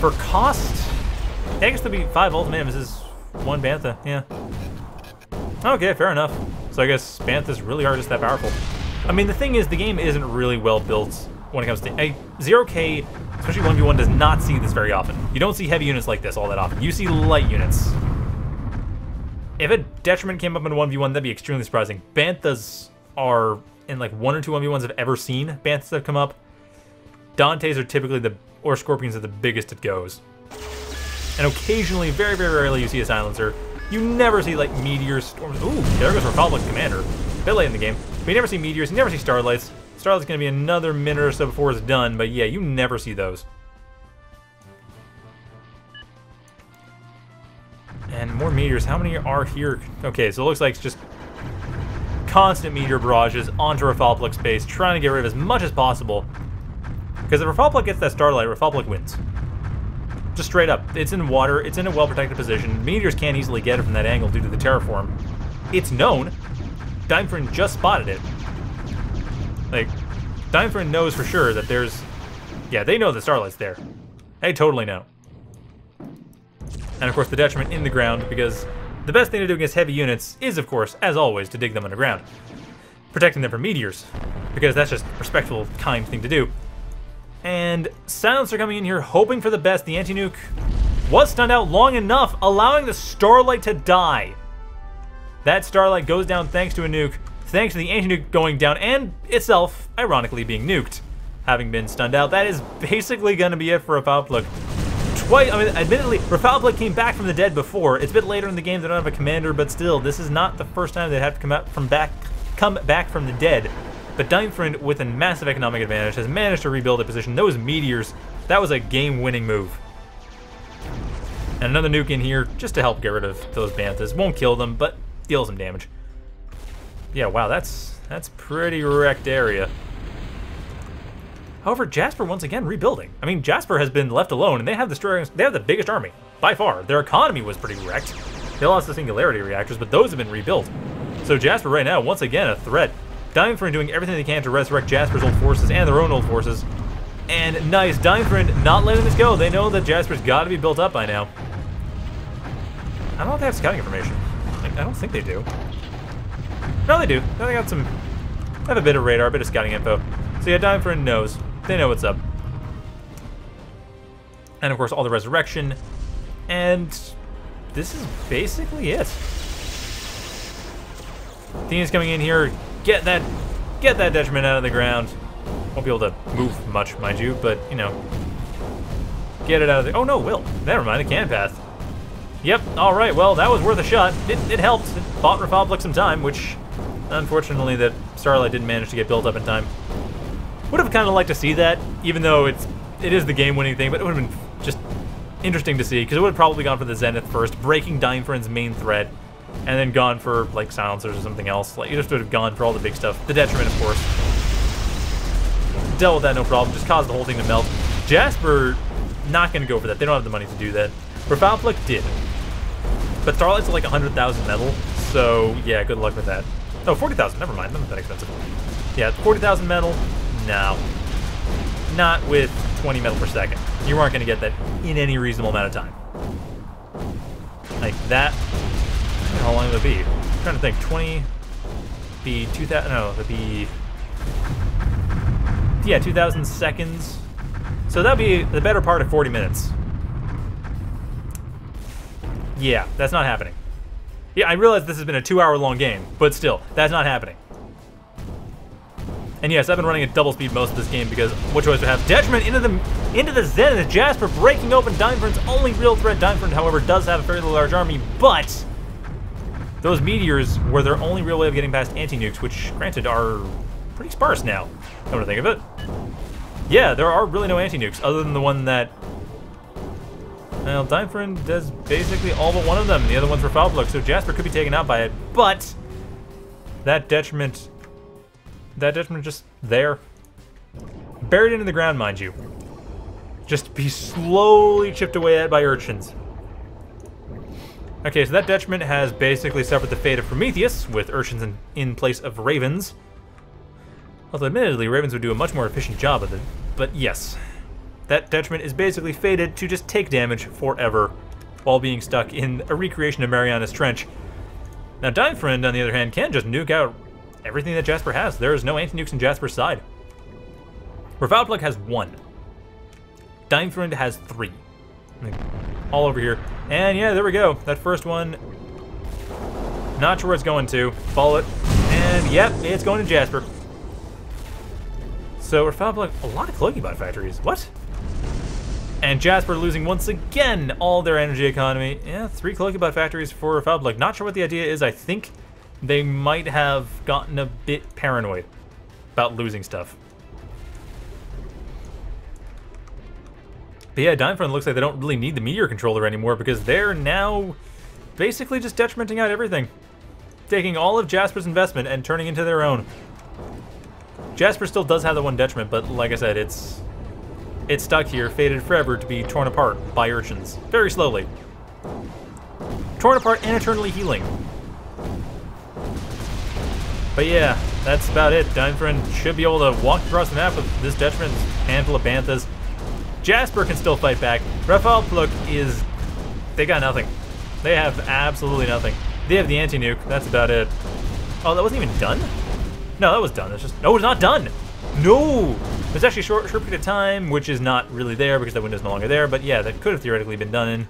for cost, I guess there'll be five ultimatums is one Bantha. Yeah. Okay, fair enough. So I guess Banthas really are just that powerful. I mean, the thing is, the game isn't really well built when it comes to a zero K, especially one v one, does not see this very often. You don't see heavy units like this all that often. You see light units. If a Detriment came up in one v one, that'd be extremely surprising. Banthas are, in like one or two one v ones I've ever seen, Banthas have come up. Dantes are typically the, or Scorpions are the biggest it goes. And occasionally, very, very rarely, you see a Silencer. You never see like Meteors, Storms. Ooh, there goes Republic Commander. A bit late in the game. But you never see Meteors, you never see Starlights. Starlight's gonna be another minute or so before it's done, but yeah, you never see those. And more Meteors, how many are here? Okay, so it looks like it's just constant Meteor barrages onto Rafalpluk's base, trying to get rid of as much as possible. Because if Rafalpluk gets that Starlight, Rafalpluk wins. Just straight up. It's in water, it's in a well-protected position. Meteors can't easily get it from that angle due to the terraform. It's known. DeinFreund just spotted it. Like, DeinFreund knows for sure that there's... Yeah, they know that Starlight's there. They totally know. And of course the Detriment in the ground, because the best thing to do against heavy units is, of course, as always, to dig them underground. Protecting them from meteors, because that's just a respectful, kind thing to do. And Silencer coming in here, hoping for the best. The anti-nuke was stunned out long enough, allowing the Starlight to die. That Starlight goes down thanks to a nuke, thanks to the anti-nuke going down, and itself, ironically, being nuked, having been stunned out. That is basically going to be it for Rafalpluk. Twice, I mean, admittedly, Rafalpluk came back from the dead before. It's a bit later in the game, they don't have a commander, but still, this is not the first time they'd have to come out from back, come back from the dead. But DeinFreund, with a massive economic advantage, has managed to rebuild a position. Those meteors, that was a game-winning move. And another nuke in here, just to help get rid of those Banthas. Won't kill them, but deals some damage. Yeah, wow, that's that's pretty wrecked area. However, Jasper once again rebuilding. I mean, Jasper has been left alone, and they have the strongest, they have the biggest army by far. Their economy was pretty wrecked. They lost the Singularity Reactors, but those have been rebuilt. So Jasper right now, once again, a threat. DeinFreund doing everything they can to resurrect Jasper's old forces and their own old forces. And nice, DeinFreund not letting this go. They know that Jasper's got to be built up by now. I don't know if they have scouting information. Like, I don't think they do. No, they do. No, they got some. They have a bit of radar, a bit of scouting info. So yeah, DeinFreund knows. They know what's up. And of course, all the resurrection. And this is basically it. Athena's coming in here. Get that, get that Detriment out of the ground. Won't be able to move much, mind you, but you know, get it out of the. Oh no, will. Never mind. It can pass. Yep. All right. Well, that was worth a shot. It, it helped. It bought Rafalpluk some time, which unfortunately that Starlight didn't manage to get built up in time. Would have kind of liked to see that, even though it's it is the game-winning thing, but it would have been just interesting to see because it would have probably gone for the Zenith first, breaking DeinFreund's main threat, and then gone for like Silencers or something else. Like you just would have gone for all the big stuff. The Detriment, of course, dealt with that no problem. Just caused the whole thing to melt. Jasper not going to go for that. They don't have the money to do that. Rafalpluk did, but Starlight's like one hundred thousand metal, so yeah, good luck with that. Oh, forty thousand, never mind, not that expensive. Yeah, forty thousand metal, no. Not with twenty metal per second. You aren't going to get that in any reasonable amount of time. Like that, how long would it be? I'm trying to think, twenty, be two thousand, no, that'd be, yeah, two thousand seconds. So that'd be the better part of forty minutes. Yeah, that's not happening. Yeah, I realize this has been a two-hour long game, but still, that's not happening. And yes, I've been running at double speed most of this game because what choice do I have? Detriment into the into the Zenith. Jasper breaking open DeinFreund's only real threat. DeinFreund, however, does have a fairly large army, but those meteors were their only real way of getting past anti-nukes, which, granted, are pretty sparse now. I want to think of it. Yeah, there are really no anti-nukes other than the one that. Well, DeinFreund does basically all but one of them. The other one's Rafalpluk, so Jasper could be taken out by it, but that Detriment, that Detriment just there. Buried into the ground, mind you. Just be slowly chipped away at by Urchins. Okay, so that Detriment has basically suffered the fate of Prometheus, with Urchins in, in place of Ravens. Although, admittedly, Ravens would do a much more efficient job of it, but yes. That Detriment is basically fated to just take damage forever while being stuck in a recreation of Mariana's Trench. Now, DeinFreund, on the other hand, can just nuke out everything that Jasper has. There is no anti-nukes on Jasper's side. Rafalpluk has one. DeinFreund has three. All over here. And yeah, there we go. That first one, not sure where it's going to. Follow it. And yep, it's going to Jasper. So Rafalpluk, a lot of Cloaking Bot factories. What? And Jasper losing once again all their energy economy. Yeah, three Cloaking Bot factories for Rafalpluk. Not sure what the idea is. I think they might have gotten a bit paranoid about losing stuff. But yeah, DeinFreund looks like they don't really need the Meteor Controller anymore because they're now basically just detrimenting out everything. Taking all of Jasper's investment and turning into their own. Jasper still does have the one Detriment, but like I said, it's... It's stuck here, fated forever to be torn apart by Urchins. Very slowly. Torn apart and eternally healing. But yeah, that's about it. DeinFreund should be able to walk across the map with this Detriment, handful of Banthas. Jasper can still fight back. Rafalpluk is... they got nothing. They have absolutely nothing. They have the anti-nuke. That's about it. Oh, that wasn't even done? No, that was done. That's just... no, it's not done! No! There's actually a short, short period of time, which is not really there because that window's no longer there. But yeah, that could have theoretically been done in.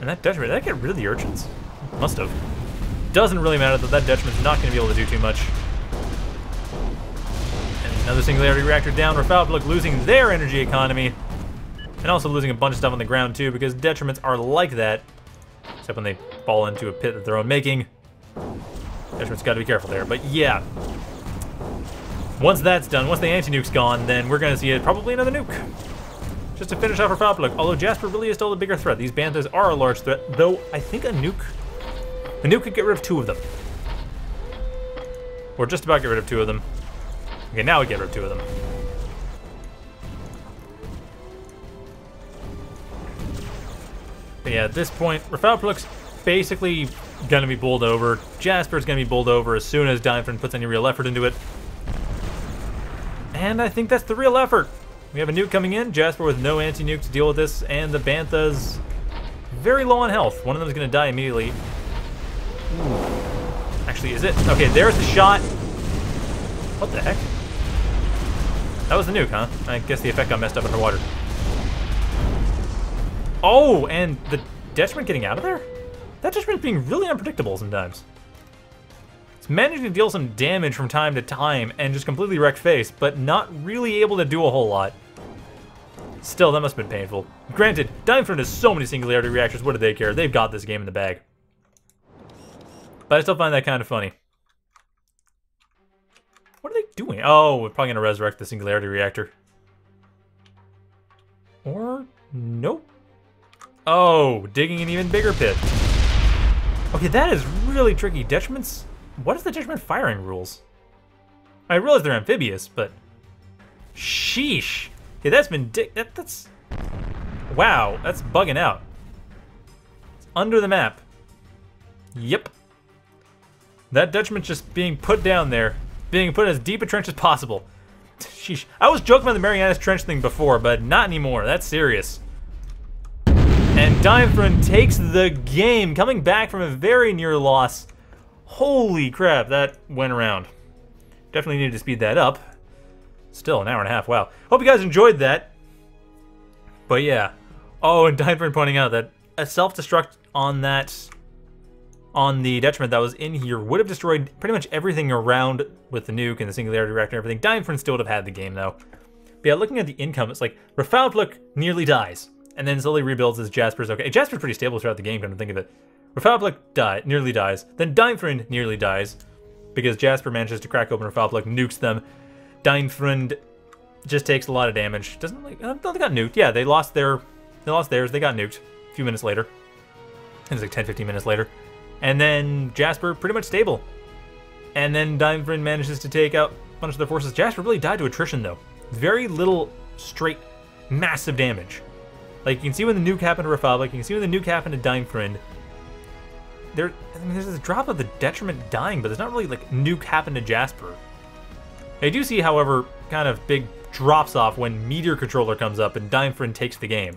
And that Detriment, did that get rid of the urchins? Must have. Doesn't really matter though, that Detriment's not going to be able to do too much. And another Singularity Reactor down, Rafalpluk losing their energy economy. And also losing a bunch of stuff on the ground too, because Detriments are like that. Except when they fall into a pit that they're own making. Detriment's got to be careful there, but yeah. Once that's done, once the anti-nuke's gone, then we're going to see it, probably another nuke. Just to finish off Rafalpluk, although Jasper really is still the bigger threat. These Banthas are a large threat, though I think a nuke... a nuke could get rid of two of them. Or just about get rid of two of them. Okay, now we get rid of two of them. But yeah, at this point, Rafalpluk's basically going to be bowled over. Jasper's going to be bowled over as soon as DeinFreund puts any real effort into it. And I think that's the real effort. We have a nuke coming in, Jasper with no anti-nuke to deal with this, and the Banthas very low on health. One of them is going to die immediately. Ooh. Actually, is it? Okay, there's the shot. What the heck? That was the nuke, huh? I guess the effect got messed up underwater. Oh, and the Detriment getting out of there? That Detriment being really unpredictable sometimes. It's managing to deal some damage from time to time and just completely wreck face, but not really able to do a whole lot. Still, that must have been painful. Granted, DeinFreund has so many Singularity Reactors, what do they care? They've got this game in the bag. But I still find that kind of funny. What are they doing? Oh, we're probably going to resurrect the Singularity Reactor. Or, nope. Oh, digging an even bigger pit. Okay, that is really tricky. Detriment's, what is the Detriment firing rules? I realize they're amphibious, but... sheesh. Okay, that's been, di that, that's... wow, that's bugging out. It's under the map. Yep. That Detriment just being put down there, being put in as deep a trench as possible. Sheesh. I was joking about the Marianas Trench thing before, but not anymore. That's serious. And DeinFreund takes the game, coming back from a very near loss. Holy crap, that went around. Definitely needed to speed that up. Still, an hour and a half, wow. Hope you guys enjoyed that. But yeah. Oh, and DeinFreund pointing out that a self-destruct on that... on the Detriment that was in here would have destroyed pretty much everything around with the nuke and the Singularity Reactor and everything. DeinFreund still would have had the game though. But yeah, looking at the income, it's like Rafalpluk nearly dies and then slowly rebuilds as Jasper's okay. Jasper's pretty stable throughout the game, come to think of it. Rafalpluk die, nearly dies, then DeinFreund nearly dies because Jasper manages to crack open Rafalpluk, nukes them. DeinFreund just takes a lot of damage. Doesn't like, oh, they got nuked. Yeah, they lost their, they lost theirs, they got nuked a few minutes later. It was like ten, fifteen minutes later. And then Jasper pretty much stable. And then DeinFreund manages to take out a bunch of their forces. Jasper really died to attrition though. Very little straight massive damage. Like you can see when the nuke happened to Rafalpluk, you can see when the nuke happened to DeinFreund. There, I mean, there's this drop of the Detriment dying, but there's not really like nuke happened to Jasper. I do see, however, kind of big drops off when Meteor Controller comes up and DeinFreund takes the game.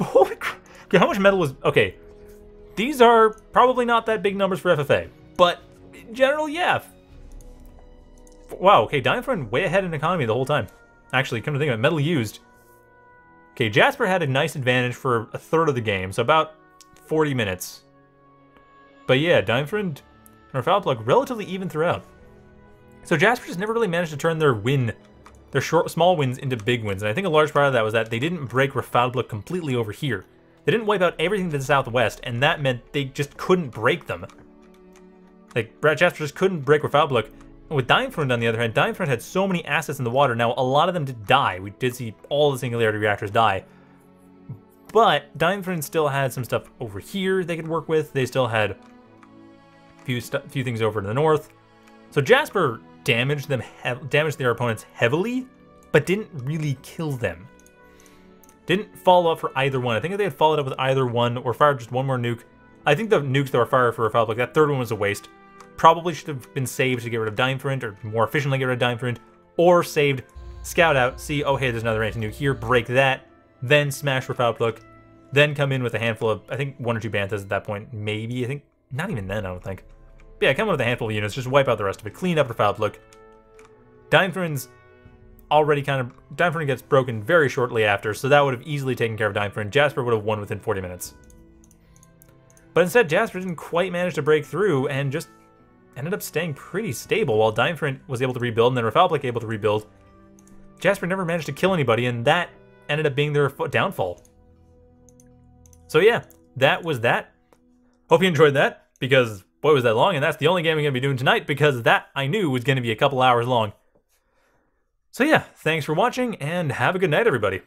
Holy crap. Okay, how much metal was, okay. These are probably not that big numbers for F F A, but in general, yeah. Wow, okay, DeinFreund way ahead in economy the whole time. Actually, come to think of it, metal used. Okay, Jasper had a nice advantage for a third of the game, so about forty minutes. But yeah, DeinFreund and Rafalpluk relatively even throughout. So Jasper just never really managed to turn their win, their short, small wins into big wins, and I think a large part of that was that they didn't break Rafalpluk completely over here. They didn't wipe out everything to the southwest, and that meant they just couldn't break them. Like, Brad Jasper just couldn't break Rafalpluk. With DeinFreund, on the other hand, DeinFreund had so many assets in the water. Now, a lot of them did die. We did see all the Singularity Reactors die. But DeinFreund still had some stuff over here they could work with. They still had a few, few things over to the north. So Jasper damaged them, damaged their opponents heavily, but didn't really kill them. Didn't follow up for either one. I think if they had followed up with either one or fired just one more nuke, I think the nukes that were fired for Rafalpluk, that third one was a waste. Probably should have been saved to get rid of DeinFreund, or more efficiently get rid of DeinFreund, or saved, scout out, see, oh hey, there's another anti-nuke here, break that, then smash Rafalpluk, then come in with a handful of, I think, one or two Banthas at that point, maybe, I think, not even then, I don't think. But yeah, come in with a handful of units, just wipe out the rest of it, clean up Rafalpluk. DeinFreund's already kind of, DeinFreund gets broken very shortly after, so that would have easily taken care of DeinFreund. Jasper would have won within forty minutes. But instead, Jasper didn't quite manage to break through and just ended up staying pretty stable while DeinFreund was able to rebuild and then Rafalpluk able to rebuild. Jasper never managed to kill anybody, and that ended up being their downfall. So yeah, that was that. Hope you enjoyed that, because boy was that long, and that's the only game I'm going to be doing tonight, because that I knew was going to be a couple hours long. So yeah, thanks for watching, and have a good night, everybody.